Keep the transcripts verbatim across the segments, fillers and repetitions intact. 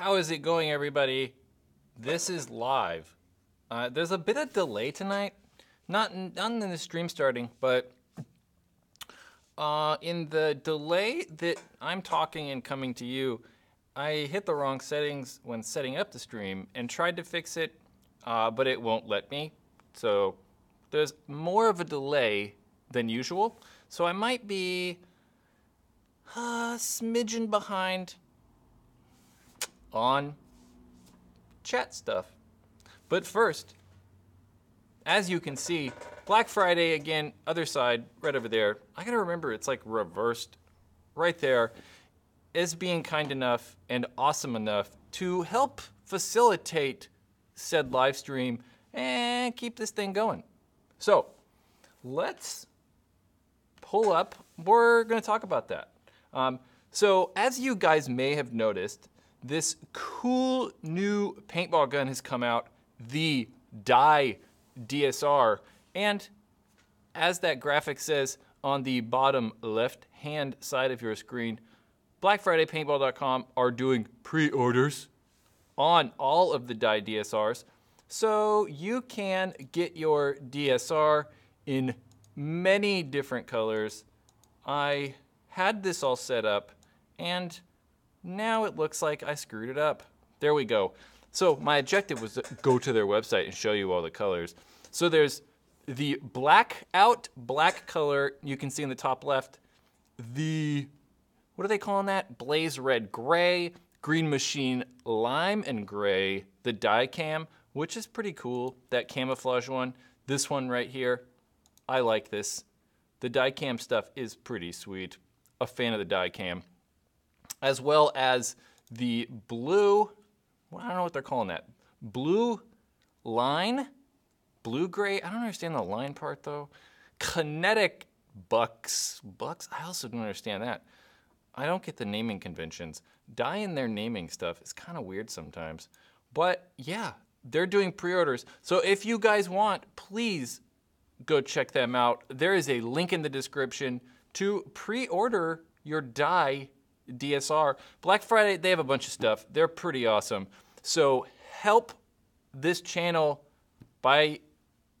How is it going, everybody? This is live. Uh, there's a bit of delay tonight. Not in, not in the stream starting, but uh, in the delay that I'm talking and coming to you, I hit the wrong settings when setting up the stream and tried to fix it, uh, but it won't let me. So there's more of a delay than usual. So I might be a smidgen behind on chat stuff. But first, as you can see, Black Friday again, other side, right over there. I gotta remember it's like reversed right there, is being kind enough and awesome enough to help facilitate said live stream and keep this thing going. So let's pull up. We're gonna talk about that. Um, so as you guys may have noticed, this cool new paintball gun has come out, the Dye D S R. And as that graphic says on the bottom left-hand side of your screen, Black Friday Paintball dot com are doing pre-orders on all of the Dye D S Rs. So you can get your D S R in many different colors. I had this all set up and now it looks like I screwed it up. There we go. So my objective was to go to their website and show you all the colors. So there's the blackout black color you can see in the top left. The, what are they calling that? Blaze red gray, green machine lime and gray, the Dye cam, which is pretty cool, that camouflage one. This one right here, I like this. The Dye cam stuff is pretty sweet. A fan of the Dye cam. As well as the blue, well, I don't know what they're calling that. Blue line, blue gray, I don't understand the line part though. Kinetic bucks, bucks, I also don't understand that. I don't get the naming conventions. Dye in their naming stuff is kind of weird sometimes. But yeah, they're doing pre-orders. So if you guys want, please go check them out. There is a link in the description to pre-order your Dye D S R. Black Friday, they have a bunch of stuff. They're pretty awesome. So help this channel by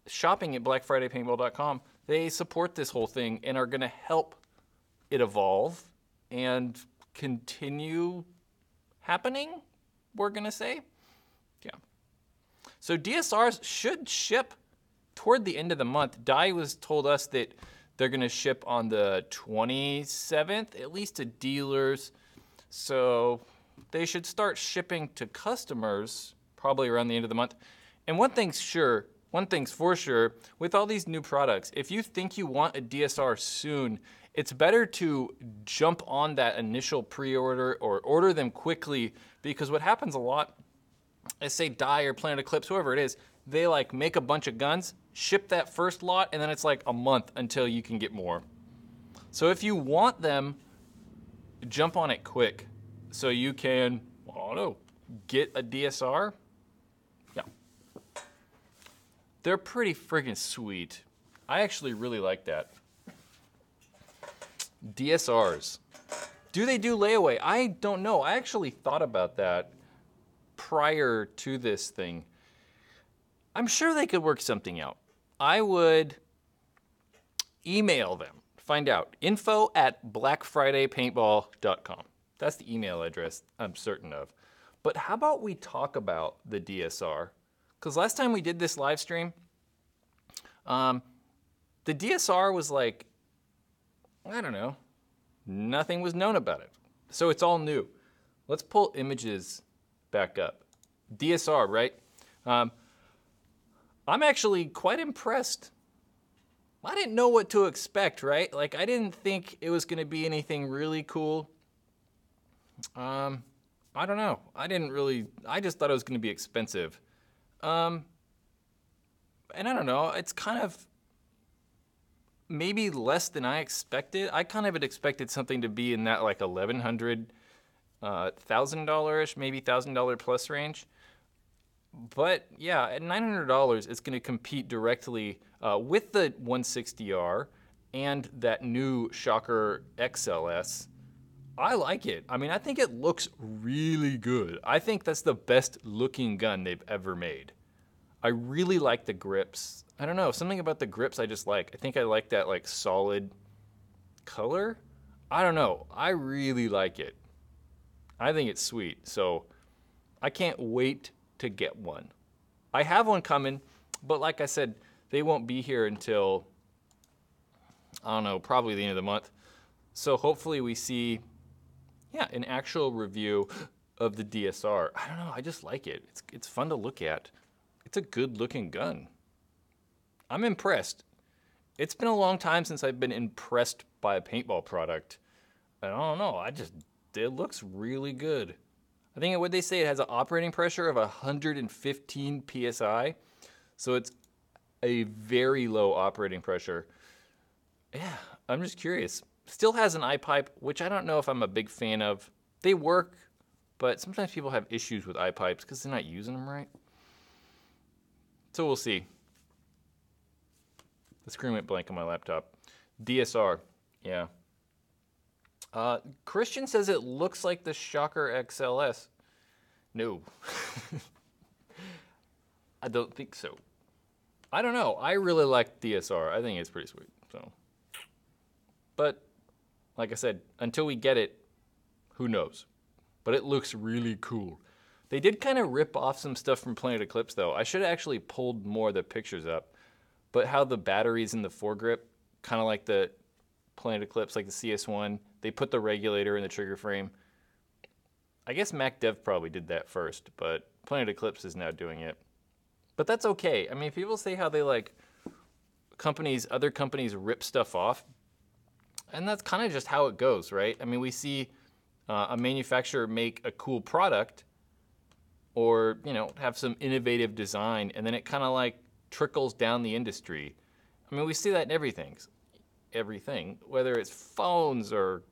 shopping at Black Friday Paintball dot com. They support this whole thing and are going to help it evolve and continue happening, we're going to say. Yeah. So D S Rs should ship toward the end of the month. Dye was told us that they're gonna ship on the twenty-seventh, at least to dealers. So they should start shipping to customers probably around the end of the month. And one thing's sure, one thing's for sure, with all these new products, if you think you want a D S R soon, it's better to jump on that initial pre-order or order them quickly, because what happens a lot is, say Dye or Planet Eclipse, whoever it is, they like make a bunch of guns, ship that first lot, and then it's like a month until you can get more. So if you want them, jump on it quick so you can, I don't know, get a D S R. Yeah. They're pretty freaking sweet. I actually really like that. D S Rs. Do they do layaway? I don't know. I actually thought about that prior to this thing. I'm sure they could work something out. I would email them, find out. Info at Black Friday Paintball dot com. That's the email address I'm certain of. But how about we talk about the D S R? Because last time we did this live stream, um, the D S R was like, I don't know, nothing was known about it. So it's all new. Let's pull images back up. D S R, right? Um, I'm actually quite impressed. I didn't know what to expect, right? Like, I didn't think it was gonna be anything really cool. Um, I don't know. I didn't really, I just thought it was gonna be expensive. Um, and I don't know, it's kind of maybe less than I expected. I kind of had expected something to be in that like eleven hundred dollars, uh, one thousand dollars-ish, maybe one thousand dollars plus range. But yeah, at nine hundred dollars, it's going to compete directly uh, with the one sixty R and that new Shocker X L S. I like it. I mean, I think it looks really good. I think that's the best looking gun they've ever made. I really like the grips. I don't know, something about the grips I just like. I think I like that like solid color. I don't know, I really like it. I think it's sweet, so I can't wait to get one. I have one coming, but like I said, they won't be here until, I don't know, probably the end of the month. So hopefully we see, yeah, an actual review of the D S R. I don't know, I just like it. It's, it's fun to look at. It's a good looking gun. I'm impressed. It's been a long time since I've been impressed by a paintball product. I don't know, I just, it looks really good. I think, what they say, it has an operating pressure of one hundred fifteen P S I. So it's a very low operating pressure. Yeah, I'm just curious. Still has an I-pipe, which I don't know if I'm a big fan of. They work, but sometimes people have issues with I-pipes because they're not using them right. So we'll see. The screen went blank on my laptop. D S R, yeah. Uh, Christian says it looks like the Shocker X L S. No. I don't think so. I don't know. I really like D S R. I think it's pretty sweet. So, but like I said, until we get it, who knows? But it looks really cool. They did kind of rip off some stuff from Planet Eclipse, though. I should have actually pulled more of the pictures up. But how the batteries in the foregrip, kind of like the Planet Eclipse, like the C S one, they put the regulator in the trigger frame. I guess MacDev probably did that first, but Planet Eclipse is now doing it. But that's okay. I mean, people say how they like companies, other companies rip stuff off, and that's kind of just how it goes, right? I mean, we see uh, a manufacturer make a cool product or, you know, have some innovative design, and then it kind of like trickles down the industry. I mean, we see that in everything. Everything, whether it's phones or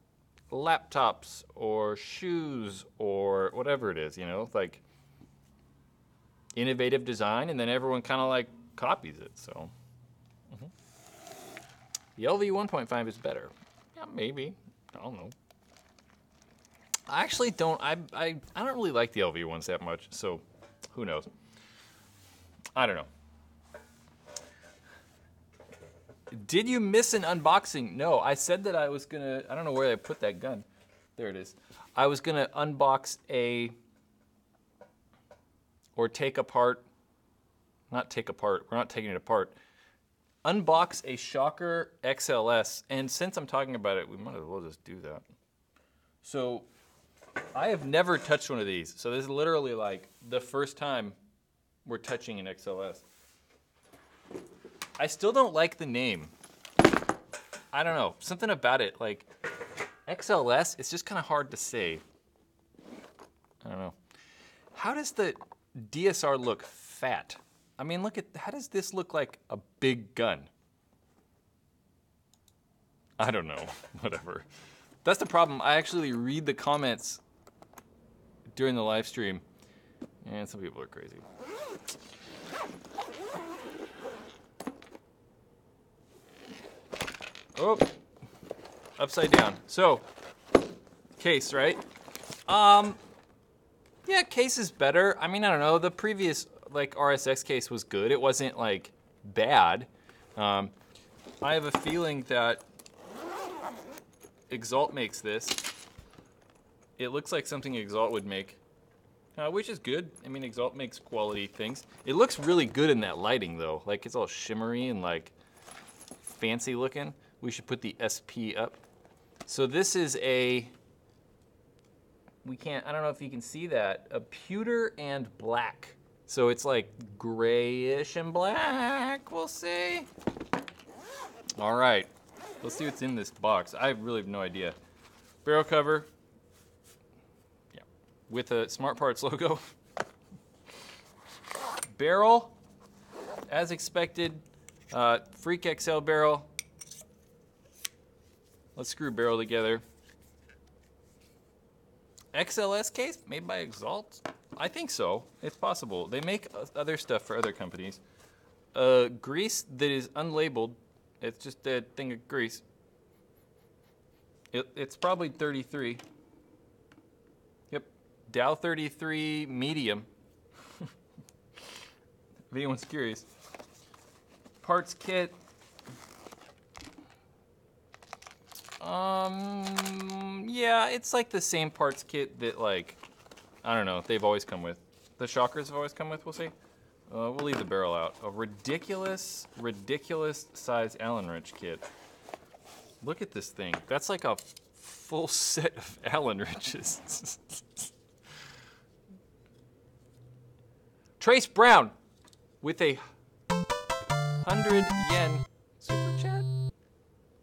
laptops or shoes or whatever it is, you know, like innovative design, and then everyone kind of like copies it. So mm-hmm. The L V one point five is better. Yeah, maybe. I don't know. I actually don't. I I I don't really like the L V ones that much. So who knows? I don't know. Did you miss an unboxing? No, I said that I was gonna, I don't know where I put that gun. There it is. I was gonna unbox a, or take apart, not take apart, we're not taking it apart, unbox a Shocker X L S, and since I'm talking about it, we might as well just do that. So, I have never touched one of these, so this is literally like the first time we're touching an X L S. I still don't like the name. I don't know, something about it, like X L S, it's just kind of hard to say. I don't know. How does the D S R look fat? I mean, look at, how does this look like a big gun? I don't know, whatever. That's the problem, I actually read the comments during the live stream, and some people are crazy. Oh, upside down. So, case, right? Um, yeah, case is better. I mean, I don't know. The previous, like, R S X case was good. It wasn't, like, bad. Um, I have a feeling that Exalt makes this. It looks like something Exalt would make, uh, which is good. I mean, Exalt makes quality things. It looks really good in that lighting, though. Like, it's all shimmery and, like, fancy looking. We should put the S P up. So this is a, we can't, I don't know if you can see that, a pewter and black. So it's like grayish and black, we'll see. All right, let's see what's in this box. I really have no idea. Barrel cover, yeah, with a Smart Parts logo. Barrel, as expected, uh, Freak X L barrel. Let's screw barrel together. X L S case made by Exalt? I think so. It's possible. They make other stuff for other companies. Uh, grease that is unlabeled. It's just a thing of grease. It, it's probably thirty-three. Dow thirty-three medium. If anyone's curious. Parts kit. Um, yeah, it's like the same parts kit that, like, I don't know, they've always come with. The Shockers have always come with, we'll see. Uh, we'll leave the barrel out. A ridiculous, ridiculous size Allen wrench kit. Look at this thing. That's like a full set of Allen wrenches. Trace Brown with a hundred yen super chat.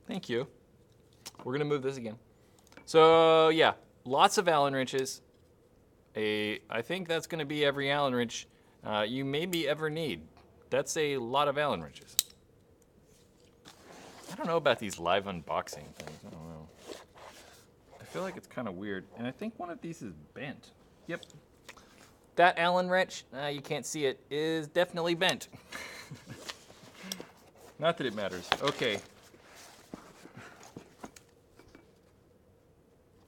Thank you. We're gonna move this again. So yeah, lots of Allen wrenches. A, I think that's gonna be every Allen wrench uh, you maybe ever need. That's a lot of Allen wrenches. I don't know about these live unboxing things, I don't know. I feel like it's kind of weird. And I think one of these is bent. Yep. That Allen wrench, uh, you can't see it, is definitely bent. Not that it matters. Okay.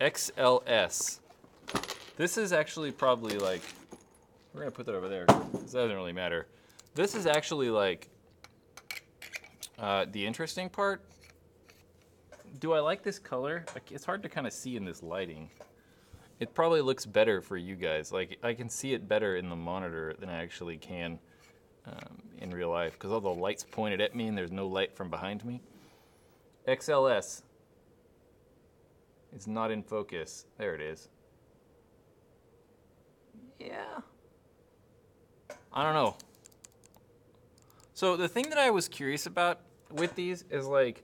X L S. This is actually probably like, we're gonna put that over there, because that doesn't really matter. This is actually like uh, the interesting part. Do I like this color? It's hard to kind of see in this lighting. It probably looks better for you guys. Like, I can see it better in the monitor than I actually can um, in real life, because all the light's pointed at me and there's no light from behind me. X L S. It's not in focus. There it is. Yeah. I don't know. So the thing that I was curious about with these is like,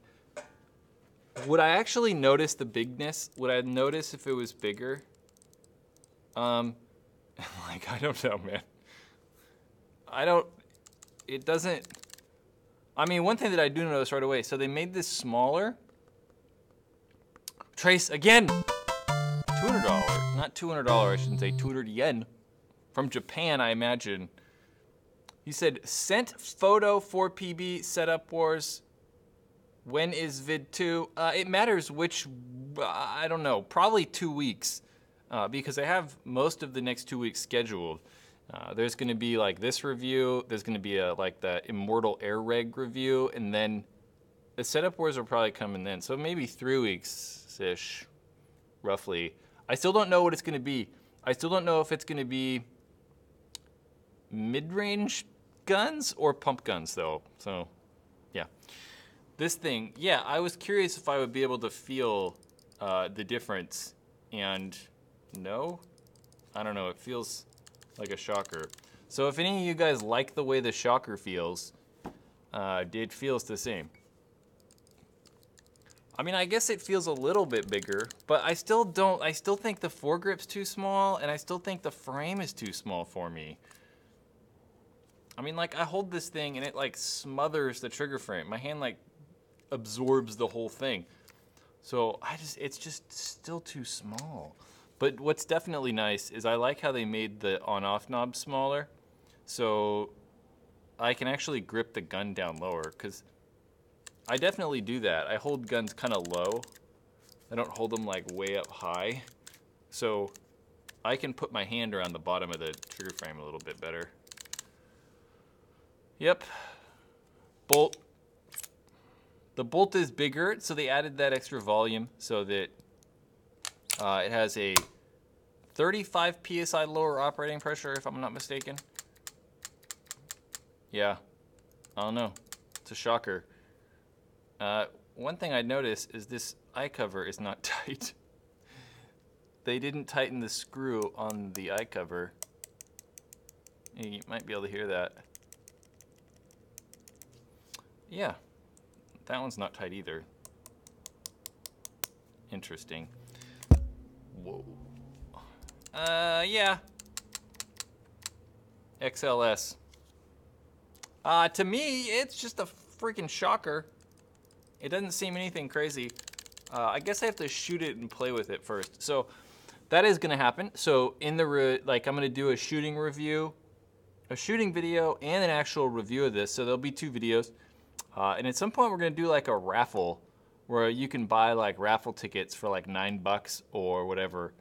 would I actually notice the bigness? Would I notice if it was bigger? Um, like, I don't know, man. I don't, it doesn't, I mean, one thing that I do notice right away, so they made this smaller. Trace, again, two hundred dollars, not two hundred dollars, I shouldn't say, two hundred yen. From Japan, I imagine. He said, sent photo for P B Setup Wars. When is vid two? Uh, it matters which, uh, I don't know, probably two weeks, uh, because I have most of the next two weeks scheduled. Uh, there's gonna be like this review, there's gonna be a, like the Immortal Air Reg review, and then the Setup Wars are probably coming then. So maybe three weeks-ish, roughly. I still don't know what it's gonna be. I still don't know if it's gonna be mid-range guns or pump guns though, so yeah. This thing, yeah, I was curious if I would be able to feel uh, the difference, and no? I don't know, it feels like a Shocker. So if any of you guys like the way the Shocker feels, uh, it feels the same. I mean, I guess it feels a little bit bigger, but I still don't, I still think the foregrip's too small, and I still think the frame is too small for me. I mean, like, I hold this thing and it like smothers the trigger frame. My hand like absorbs the whole thing. So I just, it's just still too small. But what's definitely nice is I like how they made the on-off knob smaller. So I can actually grip the gun down lower, because I definitely do that. I hold guns kind of low. I don't hold them like way up high. So I can put my hand around the bottom of the trigger frame a little bit better. Yep, bolt. The bolt is bigger, so they added that extra volume so that uh, it has a thirty-five P S I lower operating pressure, if I'm not mistaken. Yeah, I don't know, it's a Shocker. Uh, one thing I noticed is this eye cover is not tight. They didn't tighten the screw on the eye cover. You might be able to hear that. Yeah, that one's not tight either. Interesting. Whoa. Uh, yeah. X L S. Uh, to me, it's just a freaking Shocker. It doesn't seem anything crazy. Uh, I guess I have to shoot it and play with it first. So that is gonna happen. So in the, re like I'm gonna do a shooting review, a shooting video and an actual review of this. So there'll be two videos. Uh, and at some point we're gonna do like a raffle where you can buy like raffle tickets for like nine bucks or whatever.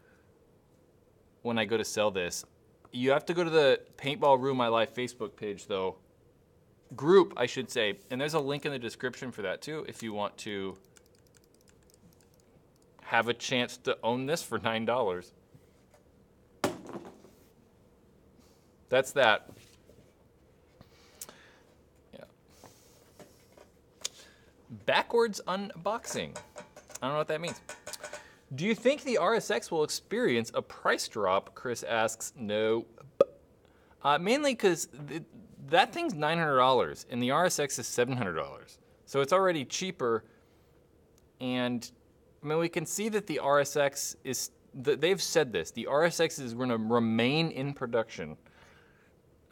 when I go to sell this. You have to go to the Paintball Ruined My Life Facebook page, though. Group, I should say. And there's a link in the description for that, too, if you want to have a chance to own this for nine dollars. That's that. Yeah. Backwards unboxing. I don't know what that means. Do you think the R S X will experience a price drop? Chris asks. No. Uh, mainly because th that thing's nine hundred dollars and the R S X is seven hundred dollars. So it's already cheaper. And I mean, we can see that the R S X is, th they've said this, the R S X is going to remain in production.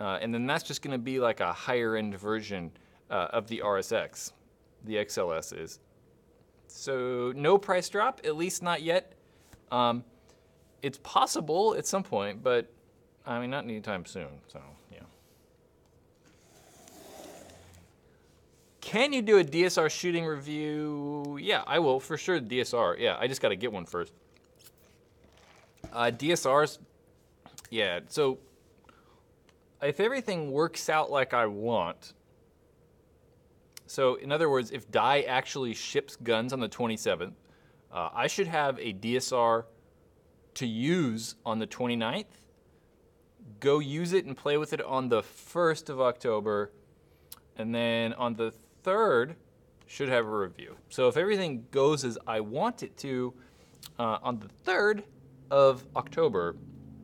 Uh, and then that's just going to be like a higher end version uh, of the R S X. The X L S is. So no price drop, at least not yet. Um, it's possible at some point, but I mean, not anytime soon, so yeah. Can you do a D S R shooting review? Yeah, I will, for sure, D S R. Yeah, I just gotta get one first. Uh, D S Rs, yeah, so if everything works out like I want, so in other words, if Dye actually ships guns on the twenty-seventh, uh, I should have a D S R to use on the twenty-ninth. Go use it and play with it on the first of October. And then on the third, should have a review. So if everything goes as I want it to, uh, on the third of October,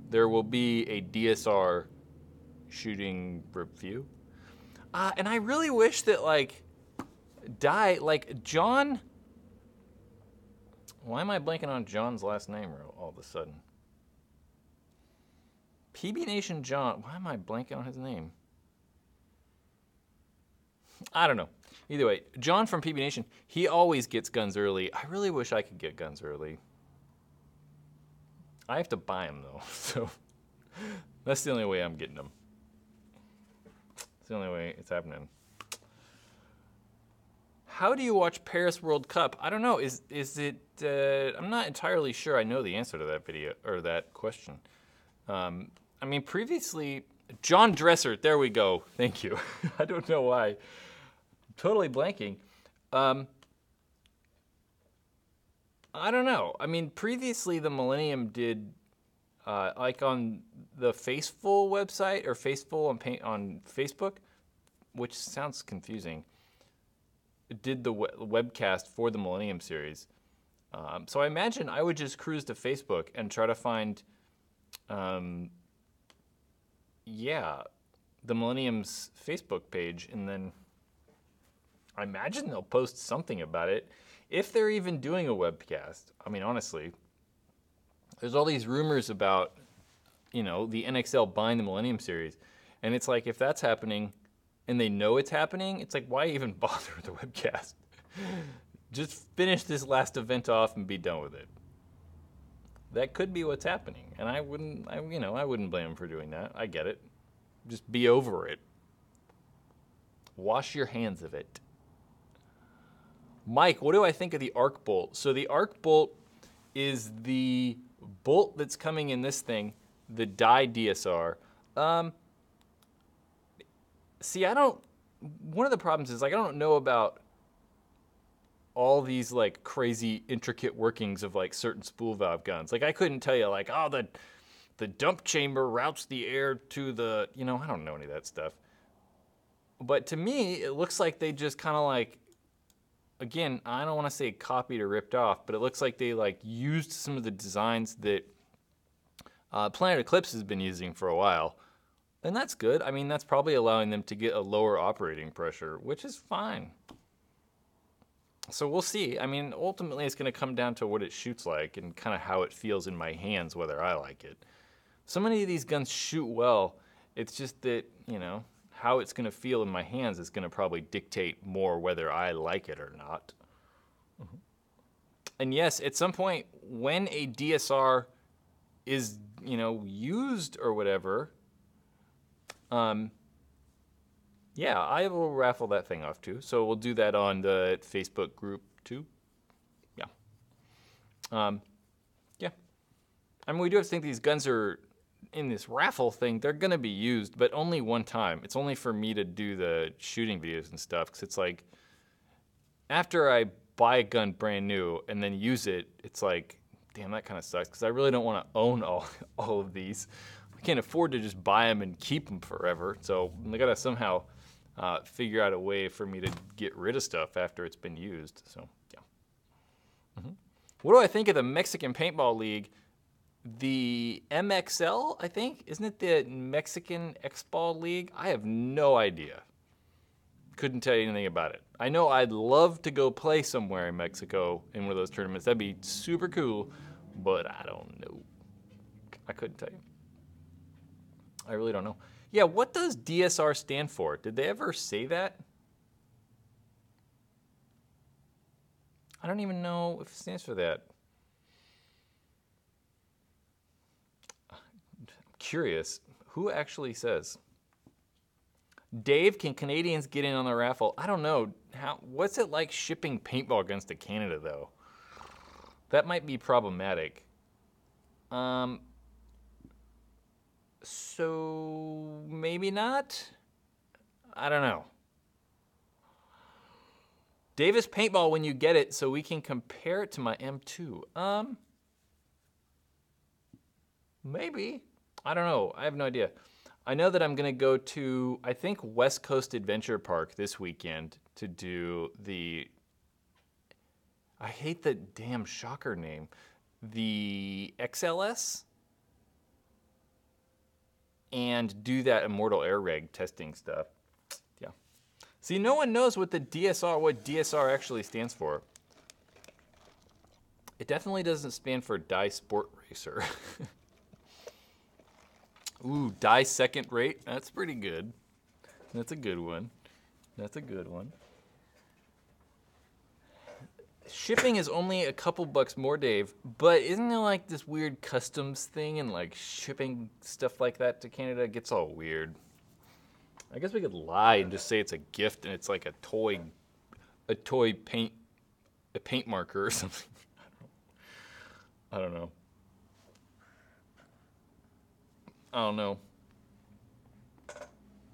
there will be a D S R shooting review. Uh, and I really wish that, like, Dye, like John, why am I blanking on John's last name all of a sudden? P B Nation John, why am I blanking on his name? I don't know. Either way, John from P B Nation, he always gets guns early. I really wish I could get guns early. I have to buy them, though, so that's the only way I'm getting them. It's the only way it's happening. How do you watch Paris World Cup? I don't know. Is is it? Uh, I'm not entirely sure. I know the answer to that video or that question. Um, I mean, previously, John Dresser. There we go. Thank you. I don't know why. I'm totally blanking. Um, I don't know. I mean, previously the Millennium did, uh, like on the Faceful website or Faceful on paint on Facebook, which sounds confusing. Did the webcast for the Millennium series. Um, so I imagine I would just cruise to Facebook and try to find, um, yeah, the Millennium's Facebook page. And then I imagine they'll post something about it. If they're even doing a webcast, I mean, honestly, there's all these rumors about, you know, the N X L buying the Millennium series. And it's like, if that's happening, and they know it's happening, it's like, why even bother with the webcast? Just finish this last event off and be done with it. That could be what's happening. And I wouldn't, I, you know, I wouldn't blame them for doing that. I get it. Just be over it. Wash your hands of it. Mike, what do I think of the Arc bolt? So the Arc bolt is the bolt that's coming in this thing, the Dye D S R. Um, See, I don't, one of the problems is, like, I don't know about all these, like, crazy intricate workings of, like, certain spool valve guns. Like, I couldn't tell you, like, oh, the, the dump chamber routes the air to the, you know, I don't know any of that stuff. But to me, it looks like they just kind of, like, again, I don't want to say copied or ripped off, but it looks like they, like, used some of the designs that uh, Planet Eclipse has been using for a while. And that's good. I mean, that's probably allowing them to get a lower operating pressure, which is fine. So we'll see. I mean, ultimately, it's going to come down to what it shoots like and kind of how it feels in my hands, whether I like it. So many of these guns shoot well. It's just that, you know, how it's going to feel in my hands is going to probably dictate more whether I like it or not. Mm-hmm. And yes, at some point, when a D S R is, you know, used or whatever, Um, yeah, I will raffle that thing off too. So we'll do that on the Facebook group too. Yeah. Um, yeah. I mean, we do have to think these guns are in this raffle thing. They're gonna be used, but only one time. It's only for me to do the shooting videos and stuff, because it's like, after I buy a gun brand new and then use it, it's like, damn, that kind of sucks, because I really don't want to own all, all of these. I can't afford to just buy them and keep them forever, so I gotta somehow uh, figure out a way for me to get rid of stuff after it's been used, so yeah. Mm-hmm. What do I think of the Mexican Paintball League? The M X L, I think? Isn't it the Mexican X-Ball League? I have no idea. Couldn't tell you anything about it. I know I'd love to go play somewhere in Mexico in one of those tournaments. That'd be super cool, but I don't know. I couldn't tell you. I really don't know. Yeah, what does D S R stand for? Did they ever say that? I don't even know if it stands for that. Curious, who actually says? Dave, can Canadians get in on the raffle? I don't know. How, what's it like shipping paintball guns to Canada, though? That might be problematic. Um, so maybe not? I don't know. Davis Paintball when you get it, so we can compare it to my M two. Um, maybe. I don't know. I have no idea. I know that I'm going to go to, I think, West Coast Adventure Park this weekend to do the, I hate the damn Shocker name, the X L S, and do that Immortal Air Reg testing stuff. Yeah. See, no one knows what the D S R, what D S R actually stands for. It definitely doesn't stand for Dye Sport Racer. Ooh, Dye second rate. That's pretty good. That's a good one. That's a good one. Shipping is only a couple bucks more, Dave, but isn't there like this weird customs thing and like shipping stuff like that to Canada gets all weird? I guess we could lie and just say it's a gift and it's like a toy, a toy paint, a paint marker or something. I don't know. I don't know. I don't know.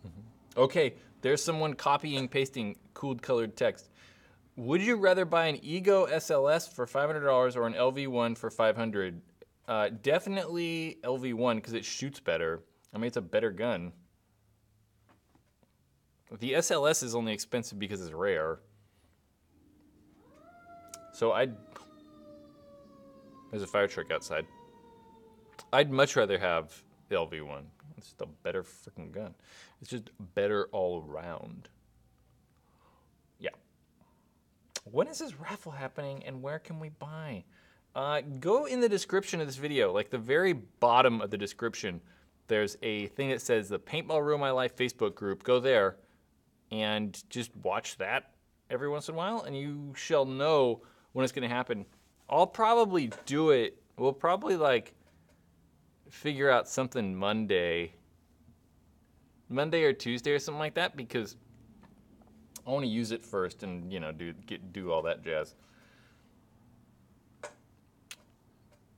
Mm-hmm. Okay, there's someone copying, pasting cool colored text. Would you rather buy an Ego S L S for five hundred dollars or an L V one for five hundred dollars? Uh, definitely L V one because it shoots better. I mean, it's a better gun. The S L S is only expensive because it's rare. So I'd... There's a fire truck outside. I'd much rather have... L V one. It's just a better freaking gun. It's just better all around. Yeah. When is this raffle happening and where can we buy? Uh, go in the description of this video, like the very bottom of the description, there's a thing that says the Paintball Ruined My Life Facebook group. Go there and just watch that every once in a while and you shall know when it's going to happen. I'll probably do it. We'll probably like... figure out something Monday, Monday or Tuesday or something like that, because I want to use it first and, you know, do get do all that jazz.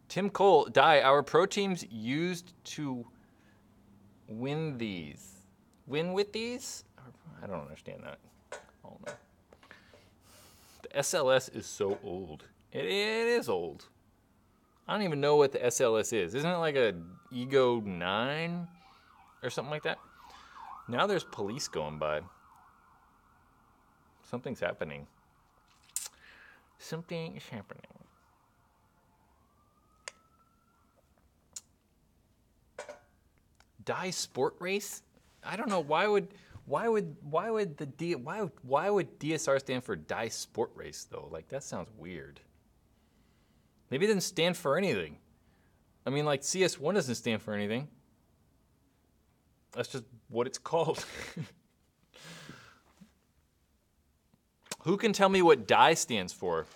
Tim Cole, Dye, our pro teams used to win these. Win with these? I don't understand that. I don't know. The S L S is so old. It, it is old. I don't even know what the S L S is. Isn't it like a Ego nine or something like that? Now there's police going by. Something's happening. Something is happening. Dye Sport Race? I don't know. Why would why would why would the D why would, why would D S R stand for Dye Sport Race though? Like that sounds weird. Maybe it didn't stand for anything. I mean, like, C S one doesn't stand for anything. That's just what it's called. Who can tell me what Dye stands for?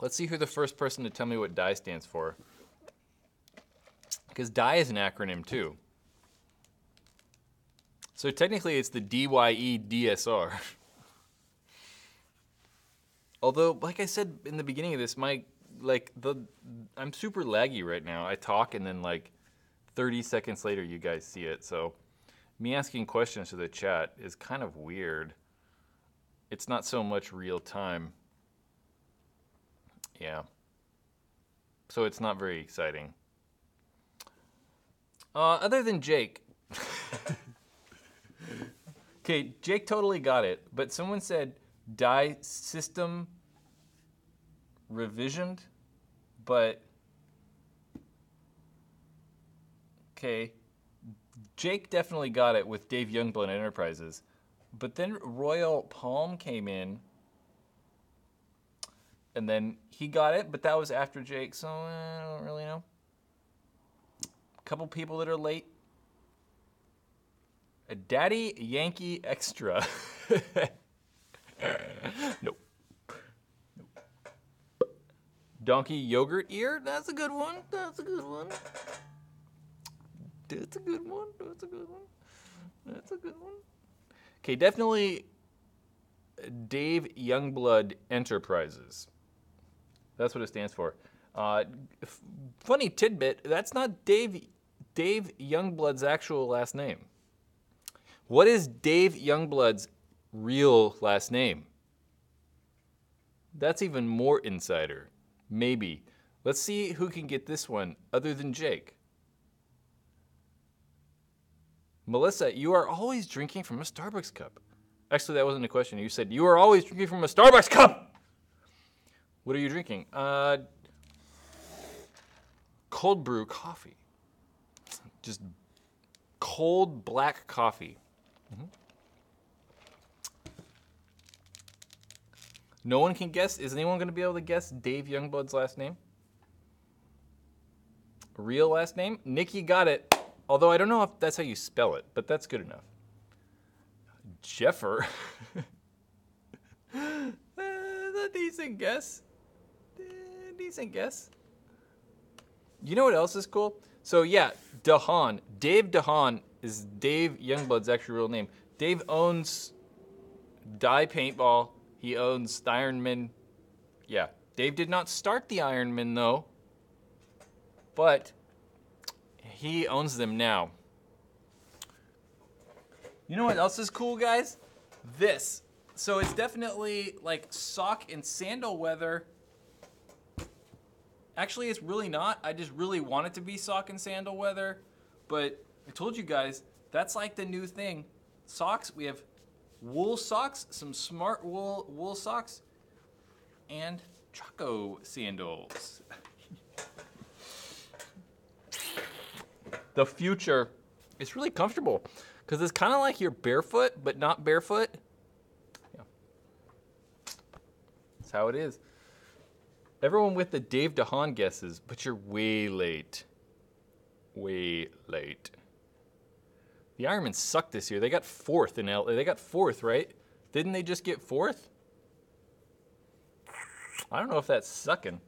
Let's see who the first person to tell me what Dye stands for. Because Dye is an acronym, too. So technically, it's the D Y E D S R. Although, like I said in the beginning of this, my like the I'm super laggy right now. I talk and then like thirty seconds later you guys see it. So me asking questions to the chat is kind of weird. It's not so much real time. Yeah. So it's not very exciting. Uh, other than Jake. Okay, Jake totally got it, but someone said Dye system revisioned, but okay, Jake definitely got it with Dave Youngblood Enterprises, but then Royal Palm came in, and then he got it, but that was after Jake, so I don't really know. A couple people that are late. A Daddy Yankee Extra. Nope. Nope. Donkey Yogurt Ear. That's a good one. That's a good one. That's a good one. That's a good one. That's a good one. Okay, definitely Dave Youngblood Enterprises. That's what it stands for. Uh, f funny tidbit, that's not Dave, Dave Youngblood's actual last name. What is Dave Youngblood's real last name? That's even more insider. Maybe. Let's see who can get this one other than Jake. Melissa, you are always drinking from a Starbucks cup. Actually, that wasn't a question. You said, you are always drinking from a Starbucks cup. What are you drinking? Uh, cold brew coffee. Just cold black coffee. Mm-hmm. No one can guess. Is anyone going to be able to guess Dave Youngblood's last name? Real last name? Nikki got it. Although I don't know if that's how you spell it, but that's good enough. Jeffer. That's a decent guess. Decent guess. You know what else is cool? So yeah, DeHaan. Dave DeHaan is Dave Youngblood's actual real name. Dave owns Dye Paintball. He owns the Ironmen. Yeah, Dave did not start the Ironmen though, but he owns them now. You know what else is cool, guys? This. So it's definitely like sock and sandal weather. Actually, it's really not. I just really want it to be sock and sandal weather. But I told you guys, that's like the new thing. Socks, we have wool socks, some smart wool wool socks, and Choco sandals. The future is really comfortable because it's kind of like you're barefoot, but not barefoot. Yeah. That's how it is. Everyone with the Dave DeHaan guesses, but you're way late. Way late. The Ironmen sucked this year. They got fourth in L A. They got fourth, right? Didn't they just get fourth? I don't know if that's sucking.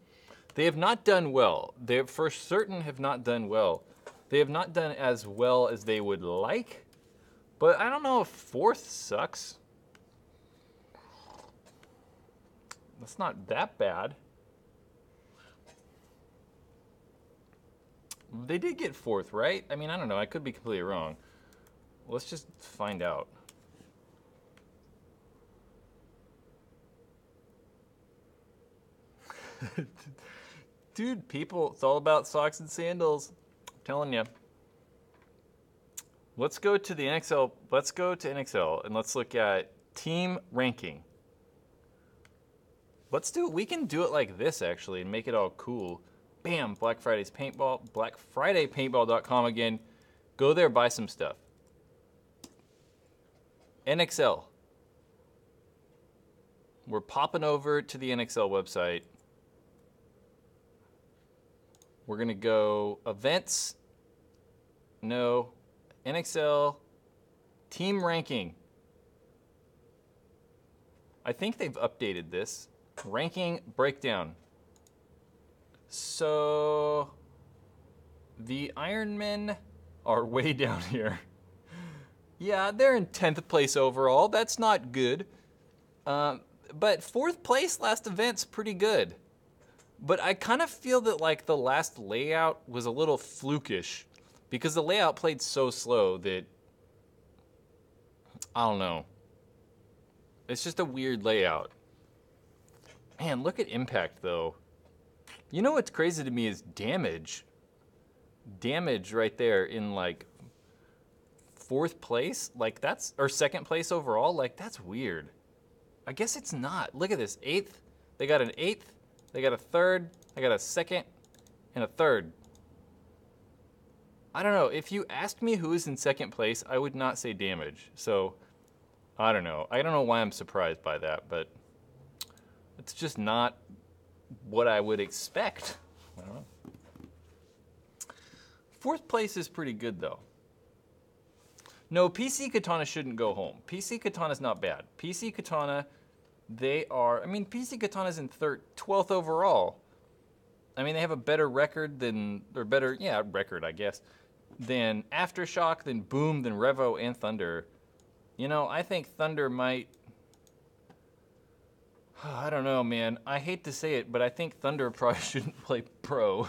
They have not done well. They for certain have not done well. They have not done as well as they would like, but I don't know if fourth sucks. That's not that bad. They did get fourth, right? I mean, I don't know. I could be completely wrong. Let's just find out. Dude, people, it's all about socks and sandals. I'm telling you. Let's go to the N X L. Let's go to N X L and let's look at team ranking. Let's do it. We can do it like this, actually, and make it all cool. Bam, Black Friday's Paintball, Black Friday Paintball dot com again. Go there, buy some stuff. N X L. We're popping over to the N X L website. We're going to go events. No. N X L. Team ranking. I think they've updated this. Ranking breakdown. So, the Ironmen are way down here. Yeah, they're in tenth place overall. That's not good. Um, but fourth place last event's pretty good. But I kind of feel that like the last layout was a little flukish because the layout played so slow that, I don't know. It's just a weird layout. Man, look at impact though. You know what's crazy to me is damage. Damage right there in like fourth place, like that's, or second place overall, like that's weird. I guess it's not. Look at this, eighth, they got an eighth, they got a third, they got a second, and a third. I don't know, if you asked me who is in second place, I would not say damage. So, I don't know. I don't know why I'm surprised by that, but it's just not what I would expect. I don't know. Fourth place is pretty good though. No, P C Katana shouldn't go home. P C Katana's not bad. P C Katana, they are, I mean, P C Katana's in third, twelfth overall. I mean, they have a better record than, or better, yeah, record, I guess, than Aftershock, than Boom, than Revo, and Thunder. You know, I think Thunder might, oh, I don't know, man. I hate to say it, but I think Thunder probably shouldn't play pro.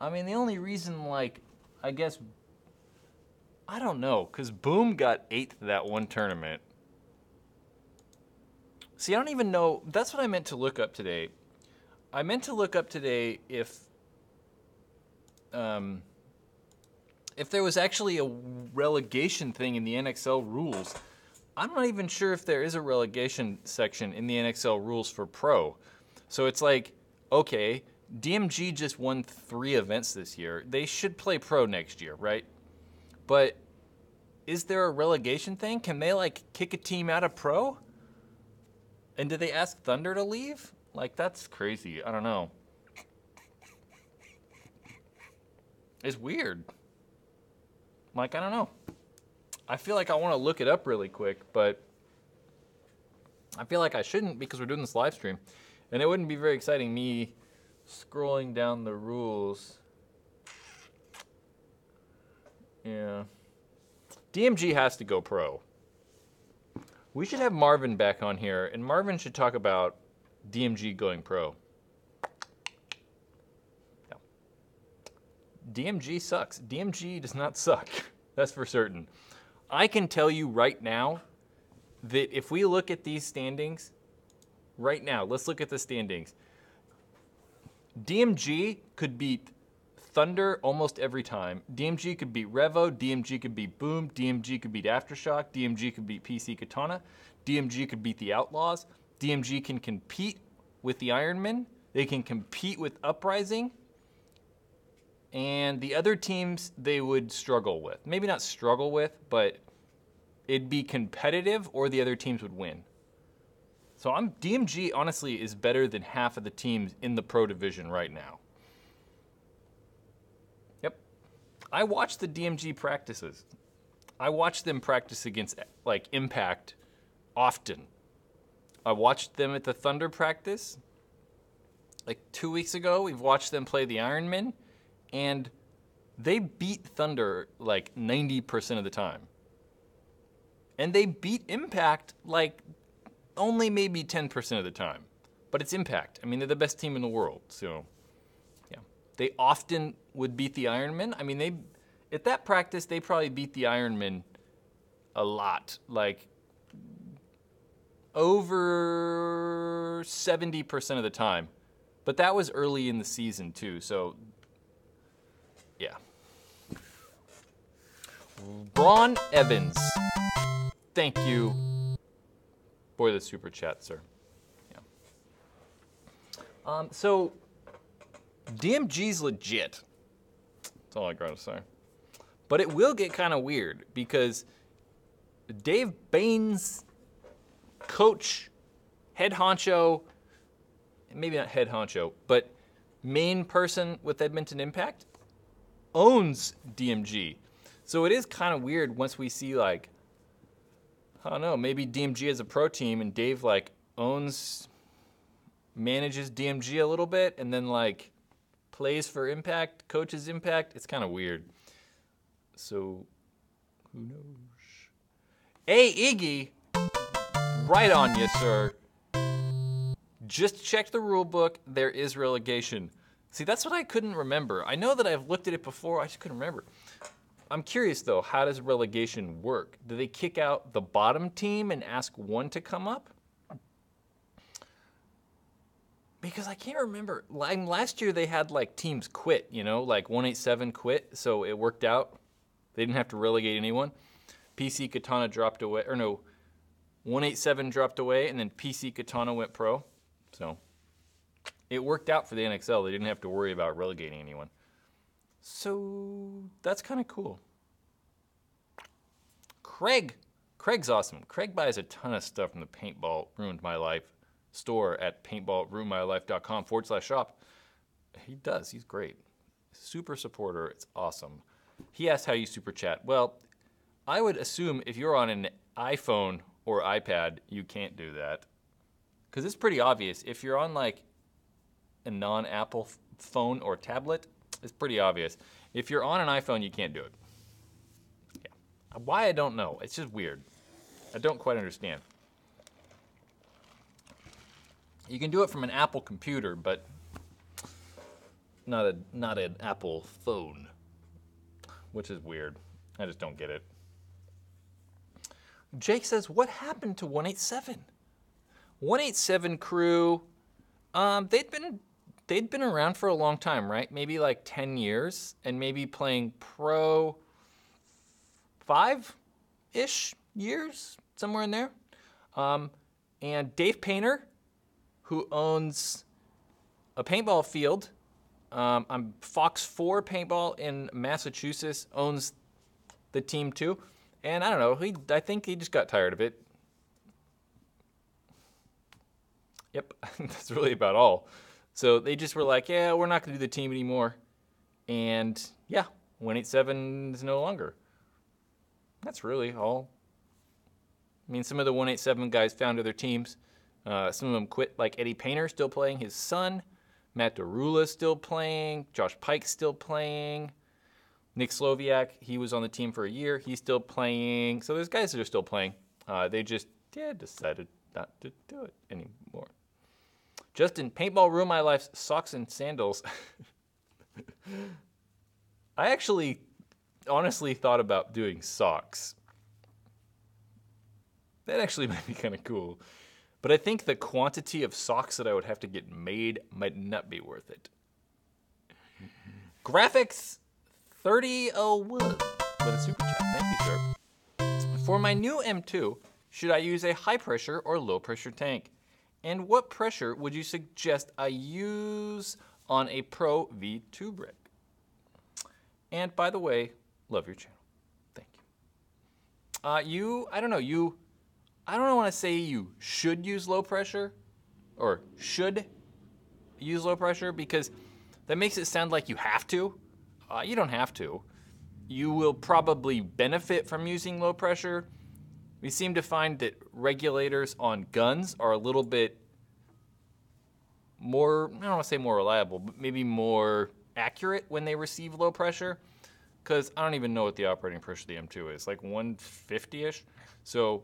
I mean, the only reason, like, I guess, I don't know, because Boom got eighth that one tournament. See, I don't even know. That's what I meant to look up today. I meant to look up today if um, if there was actually a relegation thing in the N X L rules. I'm not even sure if there is a relegation section in the N X L rules for pro. So it's like, okay, D M G just won three events this year. They should play pro next year, right? But is there a relegation thing? Can they, like, kick a team out of pro? And did they ask Thunder to leave? Like, that's crazy. I don't know. It's weird. Like, I don't know. I feel like I want to look it up really quick, but I feel like I shouldn't because we're doing this live stream. And it wouldn't be very exciting, me scrolling down the rules. Yeah. D M G has to go pro. We should have Marvin back on here, and Marvin should talk about D M G going pro. No. D M G sucks. D M G does not suck. That's for certain. I can tell you right now that if we look at these standings, right now, let's look at the standings. D M G could beat Thunder almost every time. D M G could beat Revo. D M G could beat Boom. D M G could beat Aftershock. D M G could beat P C Katana. D M G could beat the Outlaws. D M G can compete with the Ironmen. They can compete with Uprising. And the other teams they would struggle with. Maybe not struggle with, but it'd be competitive or the other teams would win. So I'm, D M G, honestly, is better than half of the teams in the pro division right now. Yep. I watched the D M G practices. I watched them practice against, like, Impact often. I watched them at the Thunder practice. Like, two weeks ago, we've watched them play the Ironmen, and they beat Thunder, like, ninety percent of the time. And they beat Impact, like, only maybe ten percent of the time, but it's Impact. I mean, they're the best team in the world, so yeah. They often would beat the Ironmen. I mean, they at that practice, they probably beat the Ironmen a lot, like over seventy percent of the time, but that was early in the season too, so yeah. Braun Evans, thank you. Boy, the super chat, sir. Yeah. Um, so, D M G's legit. That's all I got to say. But it will get kind of weird because Dave Baines, coach, head honcho, maybe not head honcho, but main person with Edmonton Impact, owns D M G. So it is kind of weird once we see, like, I don't know, maybe D M G is a pro team and Dave, like, owns, manages D M G a little bit and then, like, plays for Impact, coaches Impact. It's kind of weird. So, who knows? Hey, Iggy, right on you, sir. Just check the rule book, there is relegation. See, that's what I couldn't remember. I know that I've looked at it before, I just couldn't remember. I'm curious though, how does relegation work? Do they kick out the bottom team and ask one to come up? Because I can't remember. Last year they had like teams quit, you know, like one eighty-seven quit, so it worked out. They didn't have to relegate anyone. P C Katana dropped away, or no, one eighty-seven dropped away, and then P C Katana went pro. So it worked out for the N X L. They didn't have to worry about relegating anyone. So that's kind of cool. Craig, Craig's awesome. Craig buys a ton of stuff from the Paintball Ruined My Life store at paintballruinmylife.com forward slash shop. He does, he's great. Super supporter, it's awesome. He asked how you super chat. Well, I would assume if you're on an iPhone or iPad, you can't do that. Because it's pretty obvious. If you're on like a non-Apple phone or tablet, it's pretty obvious. If you're on an iPhone, you can't do it. Yeah. Why, I don't know. It's just weird. I don't quite understand. You can do it from an Apple computer, but not a not an Apple phone, which is weird. I just don't get it. Jake says, what happened to one eighty-seven? one eighty-seven crew, um, they'd been they'd been around for a long time, right? Maybe like ten years, and maybe playing pro five-ish years, somewhere in there. Um, and Dave Painter, who owns a paintball field, um, I'm Fox four Paintball in Massachusetts, owns the team too. And I don't know, he, I think he just got tired of it. Yep, that's really about all. So they just were like, yeah, we're not gonna do the team anymore. And yeah, one eighty-seven is no longer. That's really all. I mean, some of the one eighty-seven guys found other teams. Uh, some of them quit, like Eddie Painter still playing, his son, Matt DeRula's still playing, Josh Pike's still playing, Nick Sloviak, he was on the team for a year, he's still playing. So there's guys that are still playing. Uh, they just yeah, decided not to do it anymore. Justin, Paintball Ruined My Life's socks and sandals. I actually honestly thought about doing socks. That actually might be kind of cool. But I think the quantity of socks that I would have to get made might not be worth it. Graphics thirty oh one with a super chat. Thank you, sir. For my new M two, should I use a high pressure or low pressure tank? And what pressure would you suggest I use on a Pro V two brick? And by the way, love your channel. Thank you. Uh, you, I don't know, you... I don't want to say you should use low pressure or should use low pressure because that makes it sound like you have to. Uh, you don't have to. You will probably benefit from using low pressure. We seem to find that regulators on guns are a little bit more, I don't want to say more reliable, but maybe more accurate when they receive low pressure because I don't even know what the operating pressure of the M two is, like one fifty-ish. So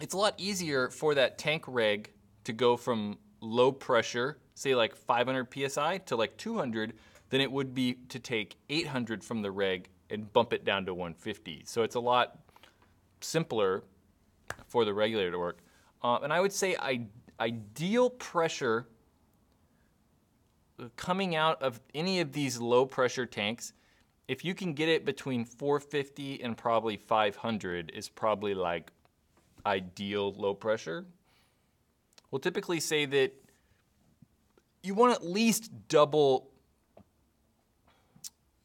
it's a lot easier for that tank reg to go from low pressure, say like five hundred P S I to like two hundred, than it would be to take eight hundred from the reg and bump it down to one fifty. So it's a lot simpler for the regulator to work. Uh, and I would say I, ideal pressure coming out of any of these low pressure tanks, if you can get it between four fifty and probably five hundred is probably like ideal low pressure. We'll typically say that you want at least double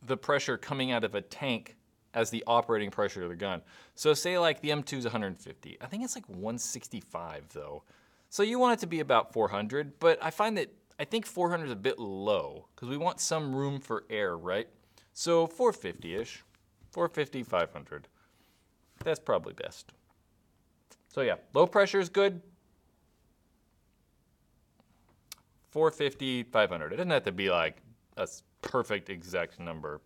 the pressure coming out of a tank as the operating pressure of the gun. So say like the M two is one fifty. I think it's like one sixty-five though. So you want it to be about four hundred, but I find that I think four hundred is a bit low because we want some room for air, right? So four fifty-ish, four fifty, five hundred. That's probably best. So yeah, low pressure is good. four fifty, five hundred. It doesn't have to be like a perfect exact number.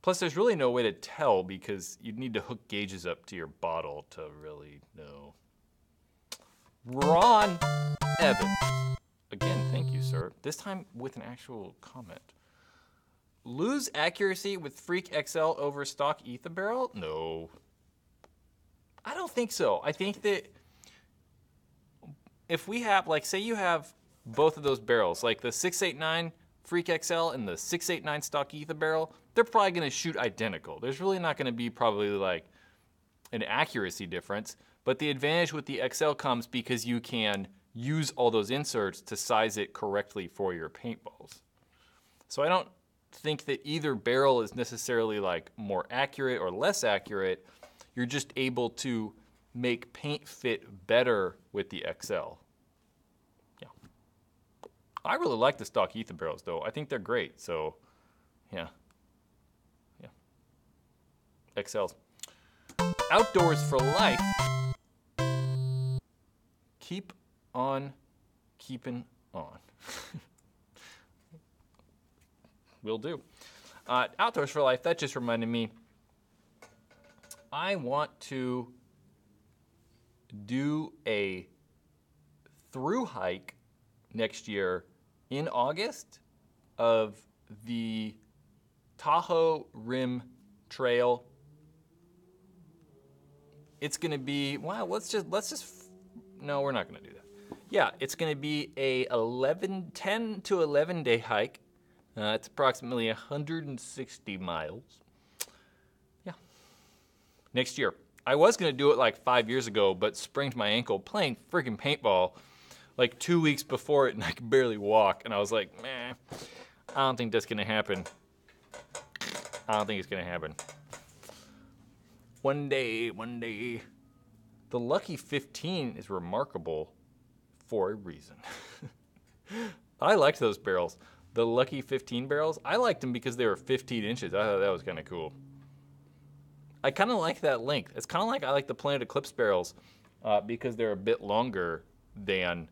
Plus there's really no way to tell because you'd need to hook gauges up to your bottle to really know. Ron Evans. Again, thank you, sir. This time with an actual comment. Lose accuracy with Freak X L over stock ether barrel? No. I don't think so. I think that if we have, like, say you have both of those barrels, like the six eighty-nine Freak X L and the six eighty-nine stock ether barrel, they're probably going to shoot identical. There's really not going to be probably like an accuracy difference, but the advantage with the X L comes because you can use all those inserts to size it correctly for your paintballs. So I don't think that either barrel is necessarily like more accurate or less accurate. You're just able to make paint fit better with the X L. Yeah. I really like the stock ether barrels though. I think they're great. So yeah. Yeah. X Ls. Outdoors for life. Keep on keeping on. Will do. Uh, Outdoors for Life, that just reminded me, I want to do a through hike next year in August of the Tahoe Rim Trail. It's gonna be, wow, let's just, let's just, no, we're not gonna do that. Yeah, it's gonna be a eleven, ten to eleven day hike. Uh, it's approximately one hundred sixty miles. Yeah. Next year. I was going to do it like five years ago, but sprained my ankle playing freaking paintball like two weeks before it, and I could barely walk. And I was like, meh, I don't think that's going to happen. I don't think it's going to happen. One day, one day. The Lucky fifteen is remarkable for a reason. I liked those barrels. The Lucky fifteen barrels, I liked them because they were fifteen inches. I thought that was kind of cool. I kind of like that length. It's kind of like I like the Planet Eclipse barrels uh, because they're a bit longer than,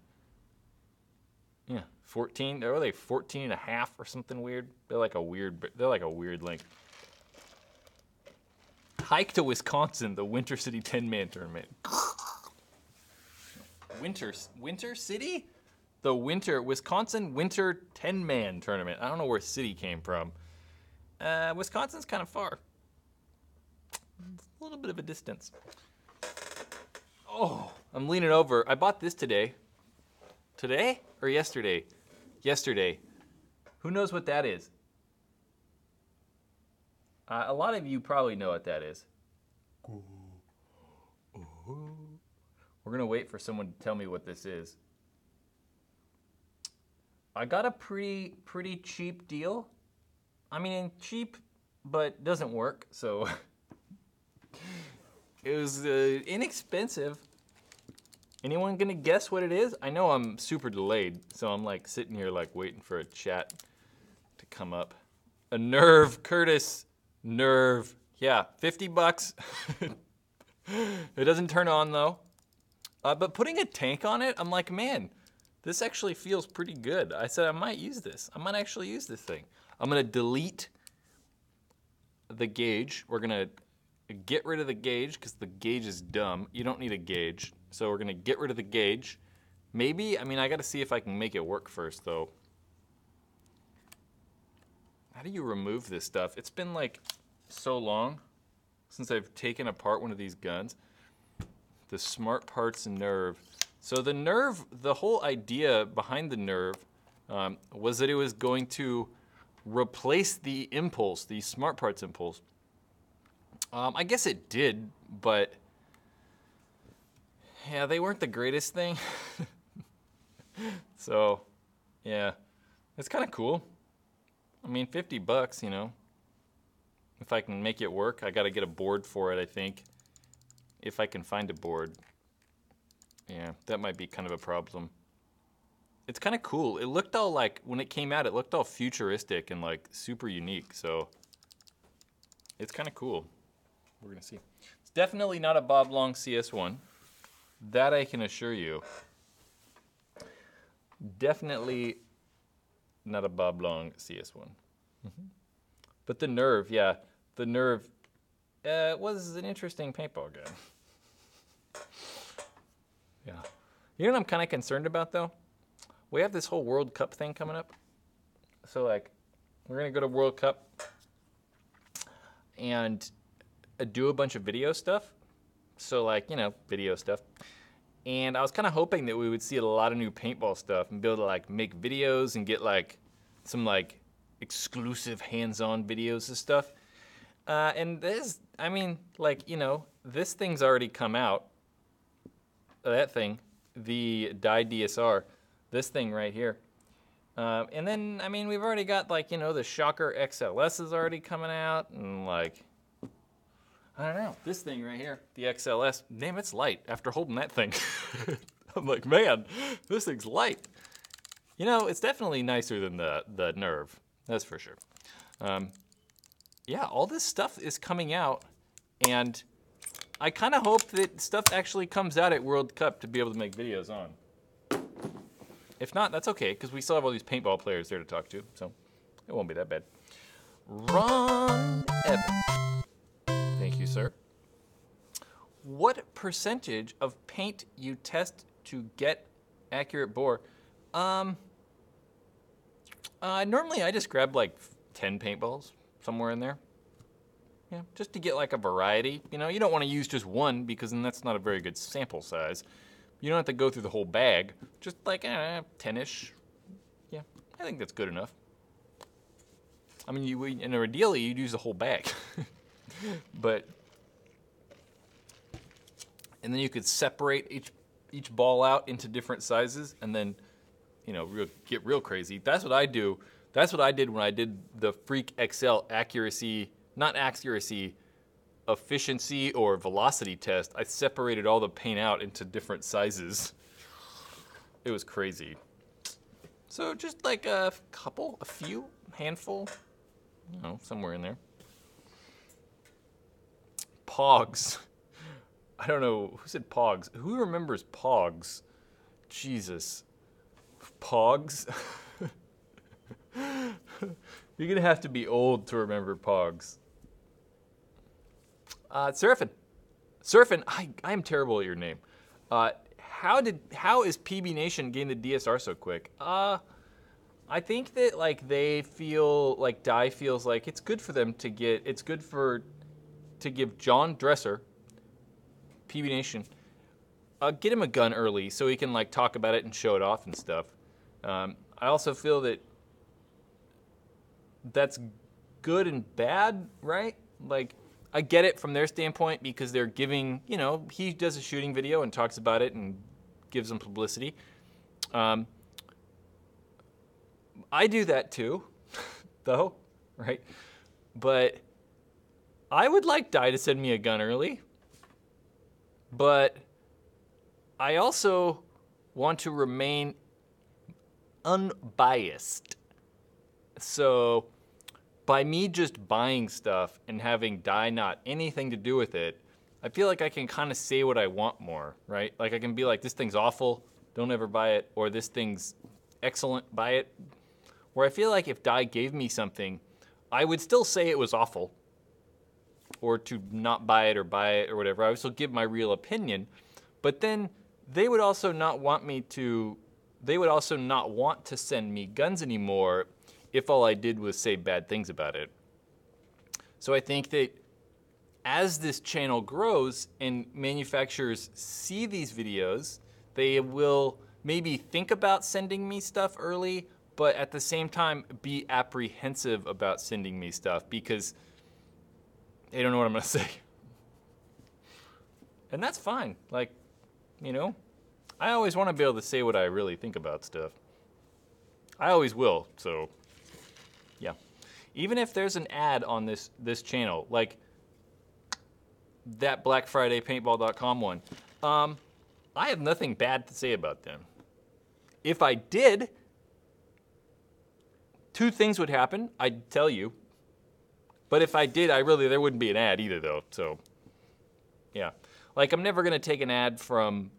yeah, fourteen. Are they fourteen and a half or something weird? They're like a weird, they're like a weird length. Hike to Wisconsin, the Winter City ten-man tournament. Winter, Winter City? The Winter, Wisconsin Winter ten-man tournament. I don't know where city came from. Uh, Wisconsin's kind of far. A little bit of a distance. Oh, I'm leaning over. I bought this today. Today or yesterday? Yesterday. Who knows what that is? Uh, a lot of you probably know what that is. We're gonna wait for someone to tell me what this is. I got a pretty, pretty cheap deal. I mean, cheap, but doesn't work, so. It was uh, inexpensive. Anyone gonna guess what it is? I know I'm super delayed, so I'm like sitting here like waiting for a chat to come up. A nerve, Curtis, nerve. Yeah, fifty bucks. It doesn't turn on though. Uh, but putting a tank on it, I'm like, man, this actually feels pretty good. I said I might use this. I might actually use this thing. I'm gonna delete the gauge. We're gonna get rid of the gauge because the gauge is dumb. You don't need a gauge. So we're gonna get rid of the gauge. Maybe, I mean, I gotta see if I can make it work first though. How do you remove this stuff? It's been like so long since I've taken apart one of these guns. The Smart Parts Nerve. So the Nerve, the whole idea behind the Nerve um, was that it was going to replace the impulse, the Smart Parts impulse. Um, I guess it did, but yeah, they weren't the greatest thing. So yeah, it's kind of cool. I mean, fifty bucks, you know, if I can make it work. I got to get a board for it, I think, if I can find a board. Yeah, that might be kind of a problem. It's kind of cool. It looked all like, when it came out, it looked all futuristic and like super unique. So it's kind of cool. We're gonna see. It's definitely not a Bob Long C S one. That I can assure you. Definitely not a Bob Long C S one. Mm-hmm. But the Nerve, yeah. The Nerve uh, was an interesting paintball gun. Yeah, You know what I'm kind of concerned about, though? We have this whole World Cup thing coming up. So, like, we're going to go to World Cup and do a bunch of video stuff. So, like, you know, video stuff. And I was kind of hoping that we would see a lot of new paintball stuff and be able to, like, make videos and get, like, some, like, exclusive hands-on videos and stuff. Uh, and this, I mean, like, you know, this thing's already come out. That thing, the Dye D S R, this thing right here. Uh, and then, I mean, we've already got, like, you know, the Shocker X L S is already coming out. And, like, I don't know. This thing right here, the X L S. Damn, it's light after holding that thing. I'm like, man, this thing's light. You know, it's definitely nicer than the, the Nerve. That's for sure. Um, yeah, all this stuff is coming out. And I kind of hope that stuff actually comes out at World Cup to be able to make videos on. If not, that's okay, because we still have all these paintball players there to talk to. So it won't be that bad. Ron Evans. Thank you, sir. What percentage of paint you test to get accurate bore? Um, uh, normally I just grab like ten paintballs somewhere in there. Yeah, just to get like a variety. You know, you don't want to use just one because then that's not a very good sample size. You don't have to go through the whole bag. Just like uh, ten-ish. Yeah, I think that's good enough. I mean, you and ideally you'd use the whole bag. But, and then you could separate each each ball out into different sizes and then, you know, real, get real crazy. That's what I do. That's what I did when I did the Freak X L accuracy, not accuracy, efficiency or velocity test. I separated all the paint out into different sizes. It was crazy. So just like a couple, a few, handful, you know, somewhere in there. Pogs. I don't know. Who said Pogs? Who remembers Pogs? Jesus. Pogs? You're going to have to be old to remember Pogs. Uh, Seraphin. Seraphin, I, I am terrible at your name. Uh, how did how is P B Nation getting the D S R so quick? Uh, I think that like they feel, like Dye feels like it's good for them to get, it's good for... to give John Dresser, P B Nation, uh, get him a gun early so he can like talk about it and show it off and stuff. Um, I also feel that that's good and bad, right? Like, I get it from their standpoint because they're giving, you know, he does a shooting video and talks about it and gives them publicity. Um, I do that too, though, right? But... I would like Dye to send me a gun early, but I also want to remain unbiased. So by me just buying stuff and having Dye not anything to do with it, I feel like I can kind of say what I want more, right? Like I can be like, this thing's awful, don't ever buy it, or this thing's excellent, buy it. Where I feel like if Dye gave me something, I would still say it was awful, or to not buy it or buy it or whatever. I would still give my real opinion, but then they would also not want me to, they would also not want to send me guns anymore if all I did was say bad things about it. So I think that as this channel grows and manufacturers see these videos, they will maybe think about sending me stuff early, but at the same time be apprehensive about sending me stuff because they don't know what I'm gonna say. And that's fine. Like, you know, I always wanna be able to say what I really think about stuff. I always will, so yeah. Even if there's an ad on this, this channel, like that Black Friday Paintball dot com one, um, I have nothing bad to say about them. If I did, two things would happen, I'd tell you. But if I did, I really, there wouldn't be an ad either, though. So, yeah. Like, I'm never going to take an ad from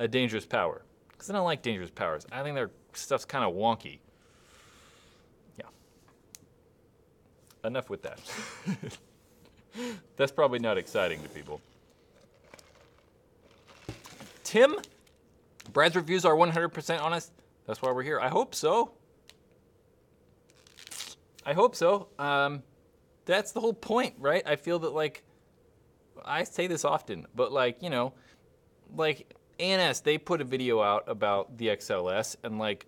a Dangerous Power. Because I don't like Dangerous Powers. I think their stuff's kind of wonky. Yeah. Enough with that. That's probably not exciting to people. Tim Brad's reviews are one hundred percent honest. That's why we're here. I hope so. I hope so. Um, that's the whole point, right? I feel that, like, I say this often, but, like, you know, like, A N S, they put a video out about the X L S, and, like,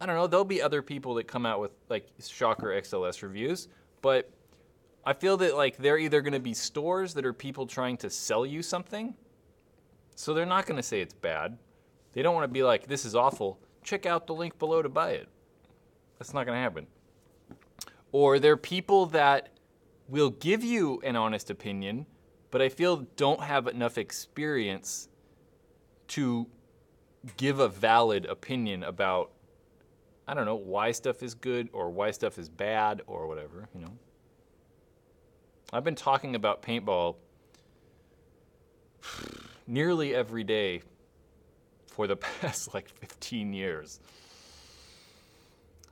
I don't know, there'll be other people that come out with, like, Shocker X L S reviews, but I feel that, like, they're either going to be stores that are people trying to sell you something, so they're not going to say it's bad. They don't want to be like, this is awful, check out the link below to buy it. That's not going to happen. Or they're people that will give you an honest opinion, but I feel don't have enough experience to give a valid opinion about, I don't know, why stuff is good or why stuff is bad or whatever, you know. I've been talking about paintball nearly every day for the past, like, fifteen years.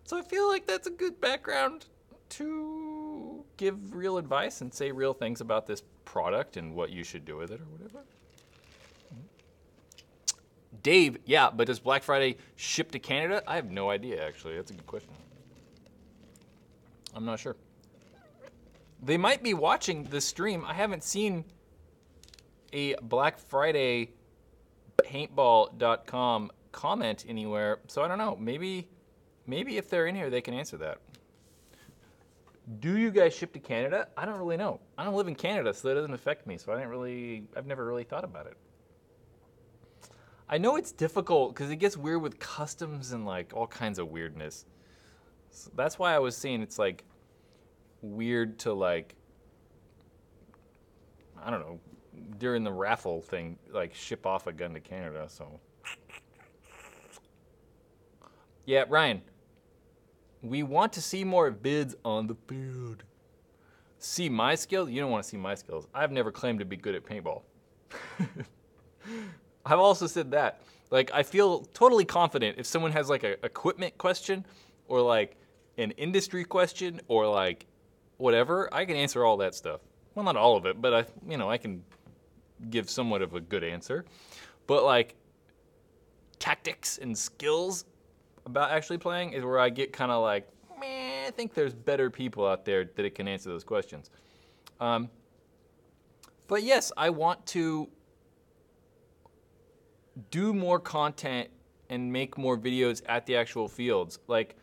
So I feel like that's a good background to give real advice and say real things about this product and what you should do with it or whatever. Dave, yeah, but does Black Friday ship to Canada? I have no idea, actually. That's a good question. I'm not sure. They might be watching this stream. I haven't seen a Black Friday Paintball dot com comment anywhere, so I don't know. Maybe, maybe if they're in here, they can answer that. Do you guys ship to Canada? I don't really know. I don't live in Canada, so that doesn't affect me, so I didn't really, I've never really thought about it. I know it's difficult because it gets weird with customs and, like, all kinds of weirdness. So that's why I was saying it's, like, weird to, like, I don't know, during the raffle thing, like, ship off a gun to Canada, so. Yeah, Ryan. We want to see more bids on the field. See my skills? You don't want to see my skills. I've never claimed to be good at paintball. I've also said that. Like, I feel totally confident if someone has, like, a equipment question or, like, an industry question or, like, whatever, I can answer all that stuff. Well, not all of it, but, I, you know, I can give somewhat of a good answer. But, like, tactics and skills about actually playing is where I get kind of like, meh, I think there's better people out there that it can answer those questions. Um, but yes, I want to do more content and make more videos at the actual fields. Like,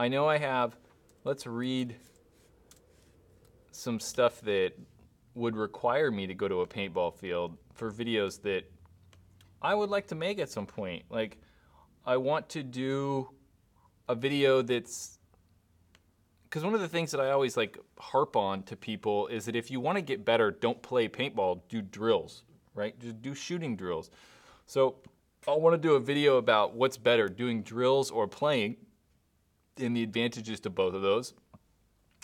I know I have, let's read some stuff that would require me to go to a paintball field for videos that I would like to make at some point. Like, I want to do a video that's, because one of the things that I always, like, harp on to people is that if you want to get better, don't play paintball, do drills, right? Just do shooting drills. So I want to do a video about what's better, doing drills or playing, and the advantages to both of those.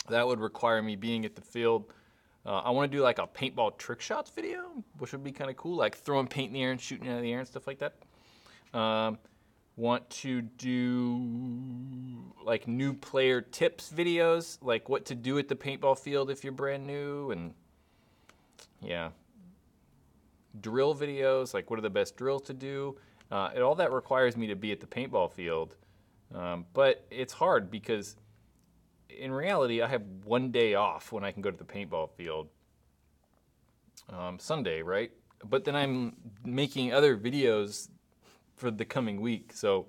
That would require me being at the field. Uh, I want to do, like, a paintball trick shots video, which would be kind of cool, like throwing paint in the air and shooting out of the air and stuff like that. Um, want to do, like, new player tips videos, like what to do at the paintball field if you're brand new, and yeah, drill videos, like what are the best drills to do, uh, and all that requires me to be at the paintball field, um, but it's hard because in reality I have one day off when I can go to the paintball field, um, Sunday, right? But then I'm making other videos for the coming week, so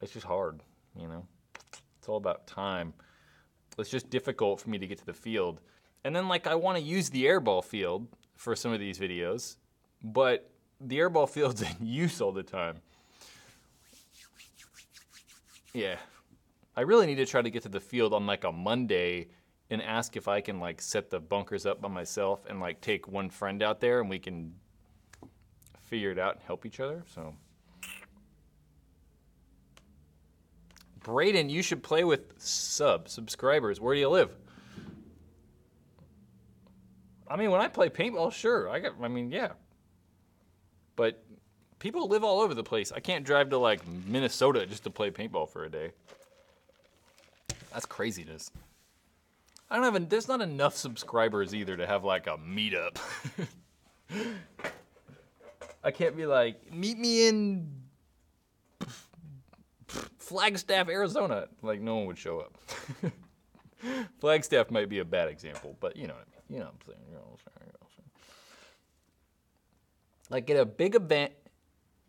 it's just hard, you know? It's all about time. It's just difficult for me to get to the field. And then, like, I want to use the airball field for some of these videos, but the airball field's in use all the time. Yeah. I really need to try to get to the field on, like, a Monday and ask if I can, like, set the bunkers up by myself and, like, take one friend out there and we can figure it out and help each other, so. Brayden, you should play with sub, subscribers. Where do you live? I mean, when I play paintball, sure. I got, I mean, yeah. But people live all over the place. I can't drive to, like, Minnesota just to play paintball for a day. That's craziness. I don't have, a, there's not enough subscribers either to have, like, a meetup. I can't be like, meet me in Flagstaff, Arizona. Like, no one would show up. Flagstaff might be a bad example, but you know what I mean. You know what I'm saying. You know what I'm saying. You know what I'm saying. Like, at a big event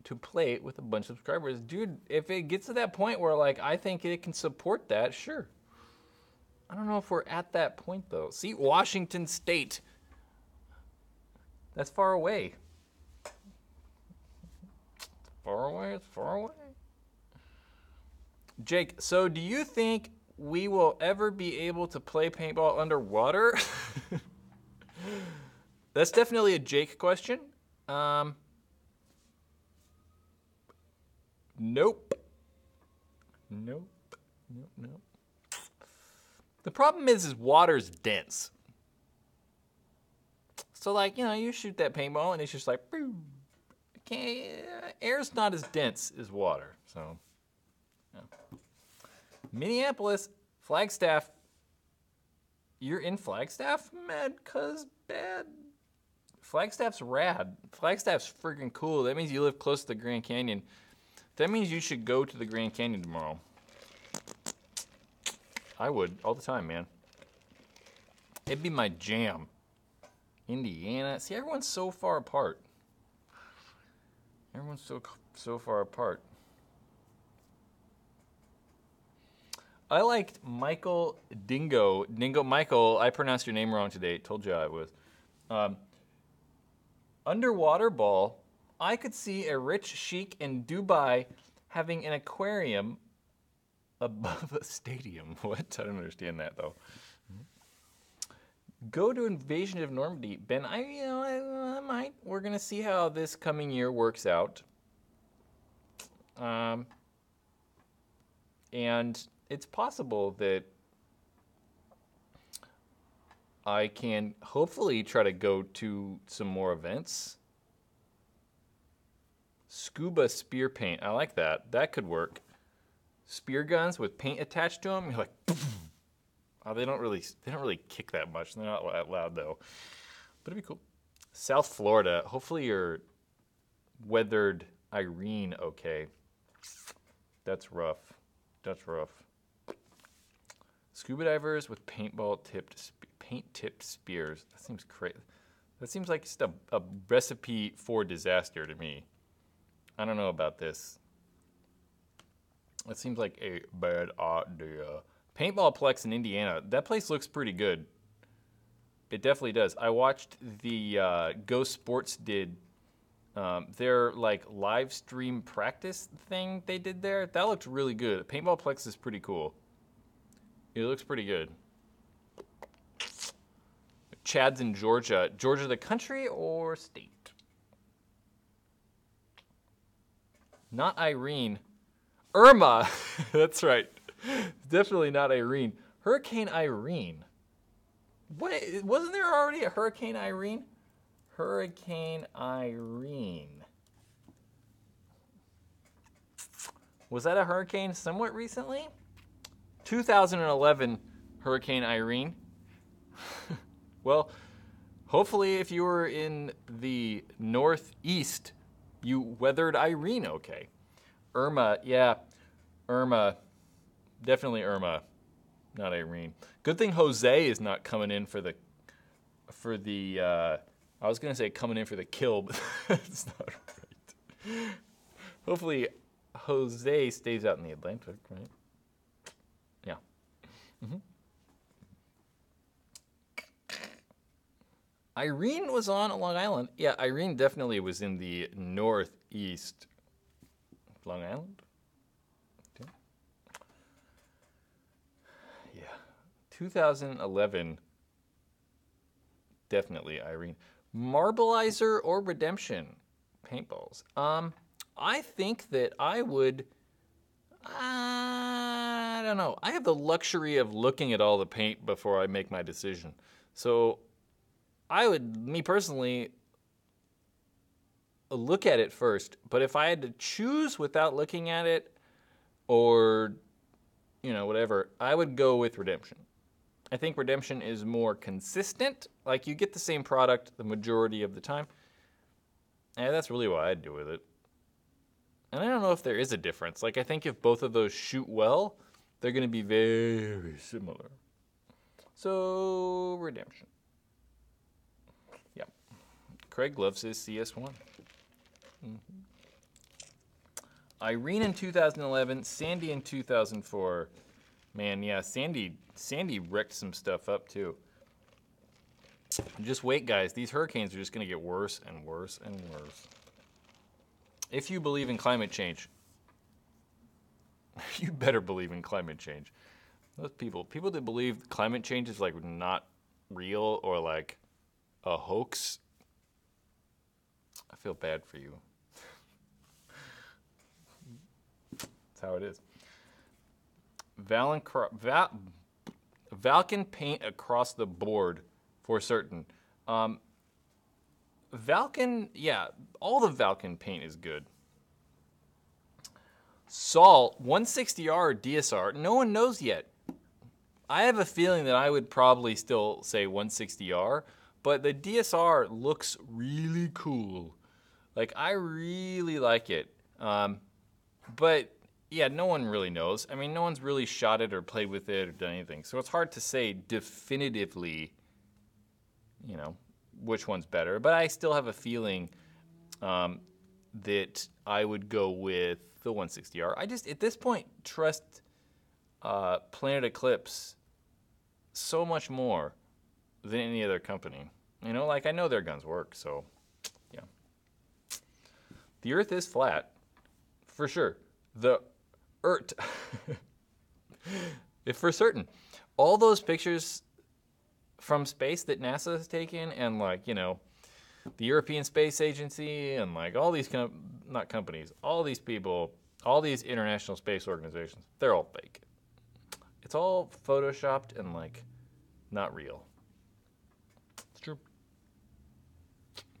to play it with a bunch of subscribers. Dude, if it gets to that point where, like, I think it can support that, sure. I don't know if we're at that point, though. See, Washington State. That's far away. It's far away, it's far away. Jake, so do you think we will ever be able to play paintball underwater? That's definitely a Jake question. Um, nope. Nope. Nope, nope. The problem is, is water's dense. So, like, you know, you shoot that paintball and it's just like, boom. Okay, air's not as dense as water, so. Yeah. Minneapolis, Flagstaff. You're in Flagstaff? Mad, cuz bad. Flagstaff's rad. Flagstaff's freaking cool. That means you live close to the Grand Canyon. That means you should go to the Grand Canyon tomorrow. I would, all the time, man. It'd be my jam. Indiana. See, everyone's so far apart. Everyone's so, so far apart. I liked Michael Dingo. Dingo Michael, I pronounced your name wrong today. Told you I was. Um, underwater ball. I could see a rich sheik in Dubai having an aquarium above a stadium. What? I don't understand that, though. Go to Invasion of Normandy. Ben, I, you know, I, I might. We're going to see how this coming year works out. Um, and it's possible that I can hopefully try to go to some more events. Scuba spear paint. I like that. That could work. Spear guns with paint attached to them. You're like, oh, they don't really, they don't really kick that much. They're not that loud though, but it'd be cool. South Florida. Hopefully you're weathered Irene. Okay, that's rough. That's rough. Scuba divers with paintball tipped paint tipped spears. That seems crazy. That seems like just a, a recipe for disaster to me. I don't know about this. It seems like a bad idea. Paintball Plex in Indiana. That place looks pretty good. It definitely does. I watched the uh, Go Sports did um, their like live stream practice thing they did there. That looked really good. Paintball Plex is pretty cool. It looks pretty good. Chad's in Georgia. Georgia the country or state? Not Irene. Irma, that's right. Definitely not Irene. Hurricane Irene. What? Wasn't there already a Hurricane Irene? Hurricane Irene. Was that a hurricane somewhat recently? two thousand eleven Hurricane Irene. Well, hopefully if you were in the Northeast, you weathered Irene okay. Irma, yeah, Irma, definitely Irma, not Irene. Good thing Jose is not coming in for the, for the, uh, I was gonna say coming in for the kill, but that's not right. Hopefully Jose stays out in the Atlantic, right? Yeah. Mm-hmm. Irene was on Long Island. Yeah, Irene definitely was in the Northeast. Long Island? Okay. Yeah. two thousand eleven, definitely Irene. Marbleizer or Redemption paintballs? Um, I think that I would, I don't know. I have the luxury of looking at all the paint before I make my decision. So I would, me personally, look at it first, but if I had to choose without looking at it or, you know, whatever, I would go with Redemption. I think Redemption is more consistent. Like, you get the same product the majority of the time. Yeah, that's really what I'd do with it. And I don't know if there is a difference. Like, I think if both of those shoot well, they're going to be very similar. So, Redemption. Yep. Craig loves his C S one. Mm-hmm. Irene in two thousand eleven, Sandy in two thousand four. Man, yeah, Sandy, Sandy wrecked some stuff up, too. Just wait, guys. These hurricanes are just going to get worse and worse and worse. If you believe in climate change, you better believe in climate change. Those people, people that believe climate change is, like, not real or, like, a hoax, I feel bad for you. That's how it is. Valen, Val, Valken paint across the board for certain. Um, Valken, yeah, all the Valken paint is good. Salt, one sixty R, D S R, no one knows yet. I have a feeling that I would probably still say one sixty R, but the D S R looks really cool. Like, I really like it. Um, but, yeah, no one really knows. I mean, no one's really shot it or played with it or done anything. So it's hard to say definitively, you know, which one's better. But I still have a feeling um, that I would go with the one sixty R. I just, at this point, trust uh, Planet Eclipse so much more than any other company. You know, like, I know their guns work, so, yeah. The Earth is flat, for sure. The Earth, if for certain. All those pictures from space that NASA has taken and, like, you know, the European Space Agency and, like, all these, com not companies, all these people, all these international space organizations, they're all fake. It's all photoshopped and, like, not real. It's true.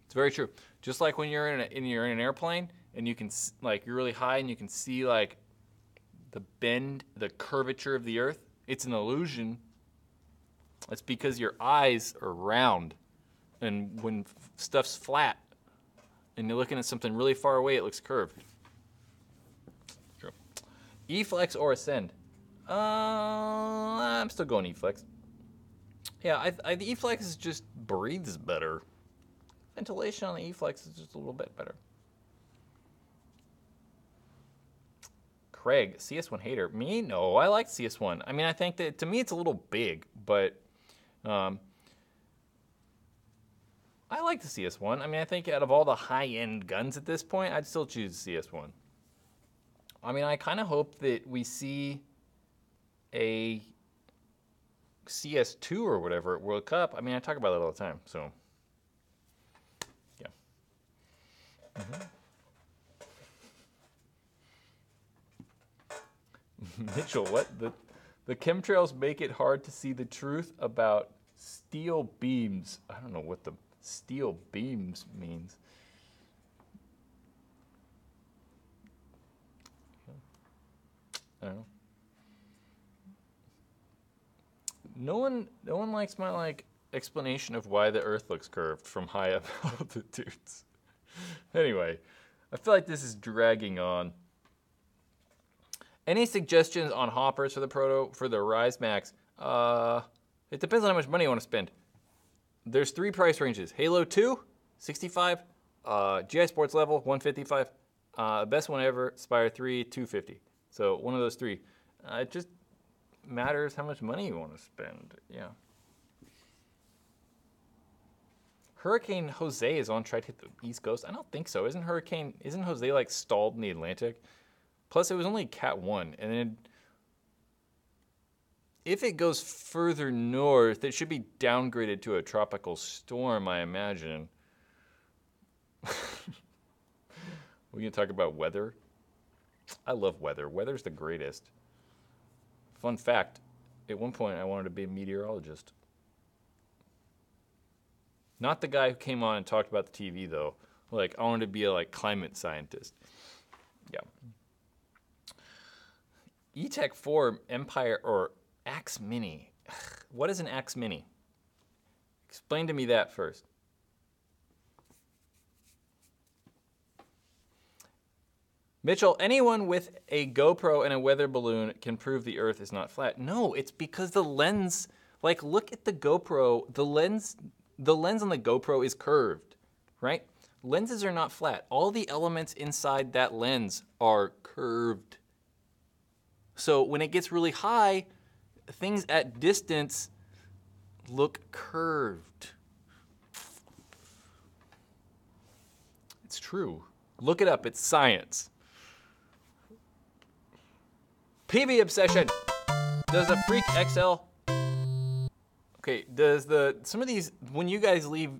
It's very true. Just like when you're in, a, in, you're in an airplane and you can, like, you're really high and you can see, like, the bend, the curvature of the Earth. It's an illusion. It's because your eyes are round. And when stuff's flat and you're looking at something really far away, it looks curved. True. E-flex or Ascend? Uh, I'm still going E-flex. Yeah, I, I, the E-flex just breathes better. Ventilation on the E-flex is just a little bit better. Craig, C S one hater. Me? No, I like C S one. I mean, I think that, to me, it's a little big, but... Um, I like the C S one. I mean, I think out of all the high-end guns at this point, I'd still choose the C S one. I mean, I kind of hope that we see a C S two or whatever at World Cup. I mean, I talk about that all the time, so. Yeah. Mm-hmm. Mitchell, what? The, the chemtrails make it hard to see the truth about steel beams. I don't know what the... steel beams means. I don't know. No one, no one likes my, like, explanation of why the Earth looks curved from high up altitudes. Anyway, I feel like this is dragging on. Any suggestions on hoppers for the proto for the Rise Max? Uh, it depends on how much money you want to spend. There's three price ranges. Halo two, sixty-five, uh, G I Sports Level, one fifty-five, uh, best one ever, Spire three, two fifty. So one of those three. Uh, it just matters how much money you want to spend, yeah. Hurricane Jose is on track to hit the East Coast. I don't think so. Isn't Hurricane, isn't Jose, like, stalled in the Atlantic? Plus, it was only Cat one, and then... if it goes further north, it should be downgraded to a tropical storm, I imagine. We can talk about weather. I love weather. Weather's the greatest. Fun fact, at one point I wanted to be a meteorologist. Not the guy who came on and talked about the T V, though. Like, I wanted to be a, like, climate scientist. Yeah. E-Tech four Empire, or... Axe Mini. What is an Axe Mini? Explain to me that first. Mitchell, anyone with a GoPro and a weather balloon can prove the Earth is not flat. No, it's because the lens, like look at the GoPro, the lens, the lens on the GoPro is curved, right? Lenses are not flat. All the elements inside that lens are curved. So when it gets really high, things at distance look curved. It's true. Look it up, it's science. P B obsession. Does a Freak X L, okay, does the, some of these, when you guys leave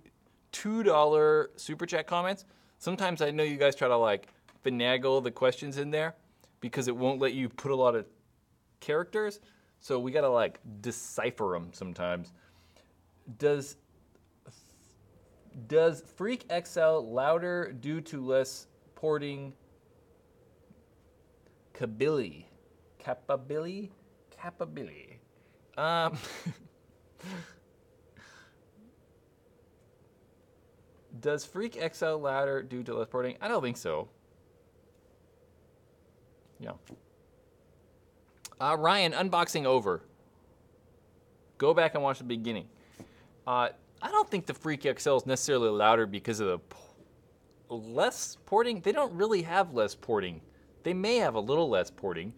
two dollar super chat comments, sometimes I know you guys try to like finagle the questions in there because it won't let you put a lot of characters. So we gotta like decipher them sometimes. Does does Freak X L louder due to less porting capability? Capability? Capability. Um, does Freak X L louder due to less porting? I don't think so. Yeah. Uh, Ryan, unboxing over. Go back and watch the beginning. Uh, I don't think the Freak X L is necessarily louder because of the po less porting. They don't really have less porting. They may have a little less porting.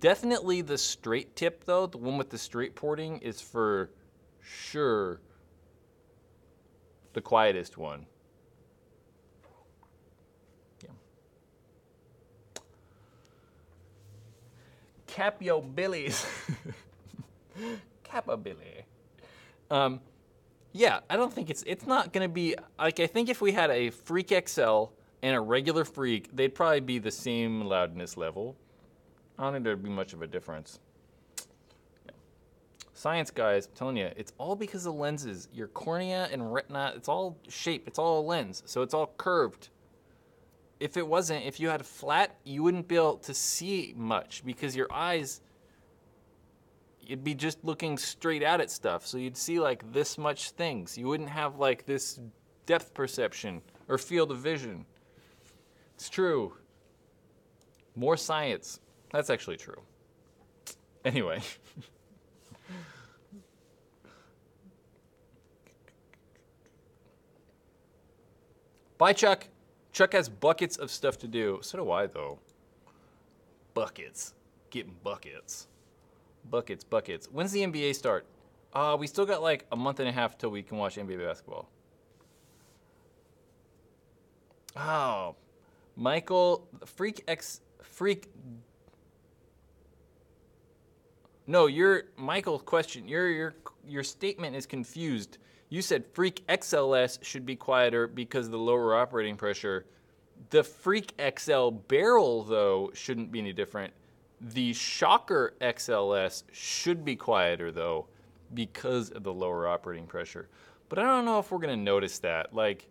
Definitely the straight tip though, the one with the straight porting is for sure the quietest one. Capio Billies. Kappa Billy. Um, yeah, I don't think it's, it's not gonna be, like I think if we had a Freak X L and a regular Freak, they'd probably be the same loudness level. I don't think there'd be much of a difference. Yeah. Science guys, I'm telling you, it's all because of lenses. Your cornea and retina, it's all shape, it's all a lens, so it's all curved. If it wasn't, if you had flat, you wouldn't be able to see much because your eyes, you'd be just looking straight out at stuff. So you'd see like this much things. You wouldn't have like this depth perception or field of vision. It's true. More science. That's actually true. Anyway. Bye, Chuck. Chuck has buckets of stuff to do. So do I, though. Buckets. Getting buckets. Buckets, buckets. When's the N B A start? Uh, we still got like a month and a half till we can watch N B A basketball. Oh. Michael, Freak X, Freak. No, your, Michael's question, your, your, your statement is confused. You said Freak X L S should be quieter because of the lower operating pressure. The Freak X L barrel, though, shouldn't be any different. The Shocker X L S should be quieter, though, because of the lower operating pressure. But I don't know if we're going to notice that. Like,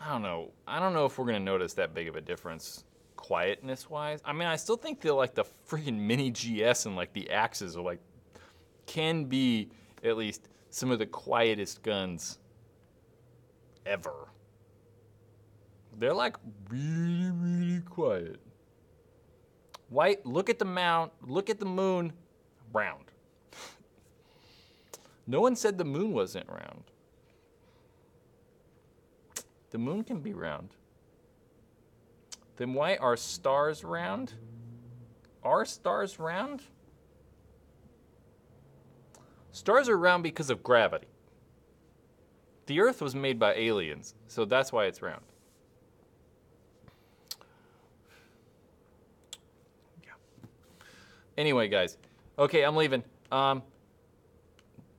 I don't know. I don't know if we're going to notice that big of a difference quietness-wise. I mean, I still think the, like, the freaking Mini G S and, like, the Axes are, like, can be at least some of the quietest guns ever. They're like really, really quiet. White, look at the mount, look at the moon, round. No one said the moon wasn't round. The moon can be round. Then why are stars round? Are stars round? Stars are round because of gravity. The Earth was made by aliens, so that's why it's round. Yeah. Anyway, guys. Okay, I'm leaving. Um,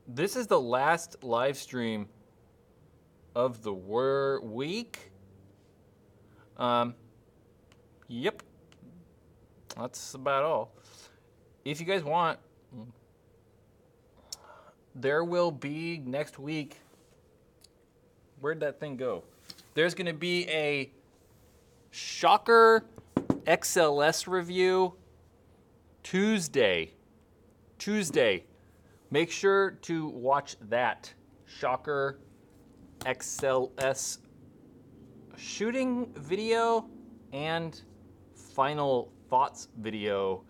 this is the last live stream of the wor- week. Um, yep. That's about all. If you guys want... There will be next week, where'd that thing go? There's gonna be a Shocker X L S review Tuesday. Tuesday. Make sure to watch that. Shocker X L S shooting video and final thoughts video.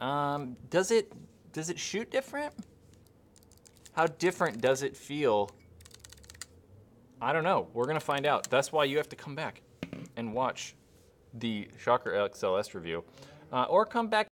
Um, does it does it shoot different? How different does it feel? I don't know. We're gonna find out. That's why you have to come back and watch the Shocker X L S review, uh, or come back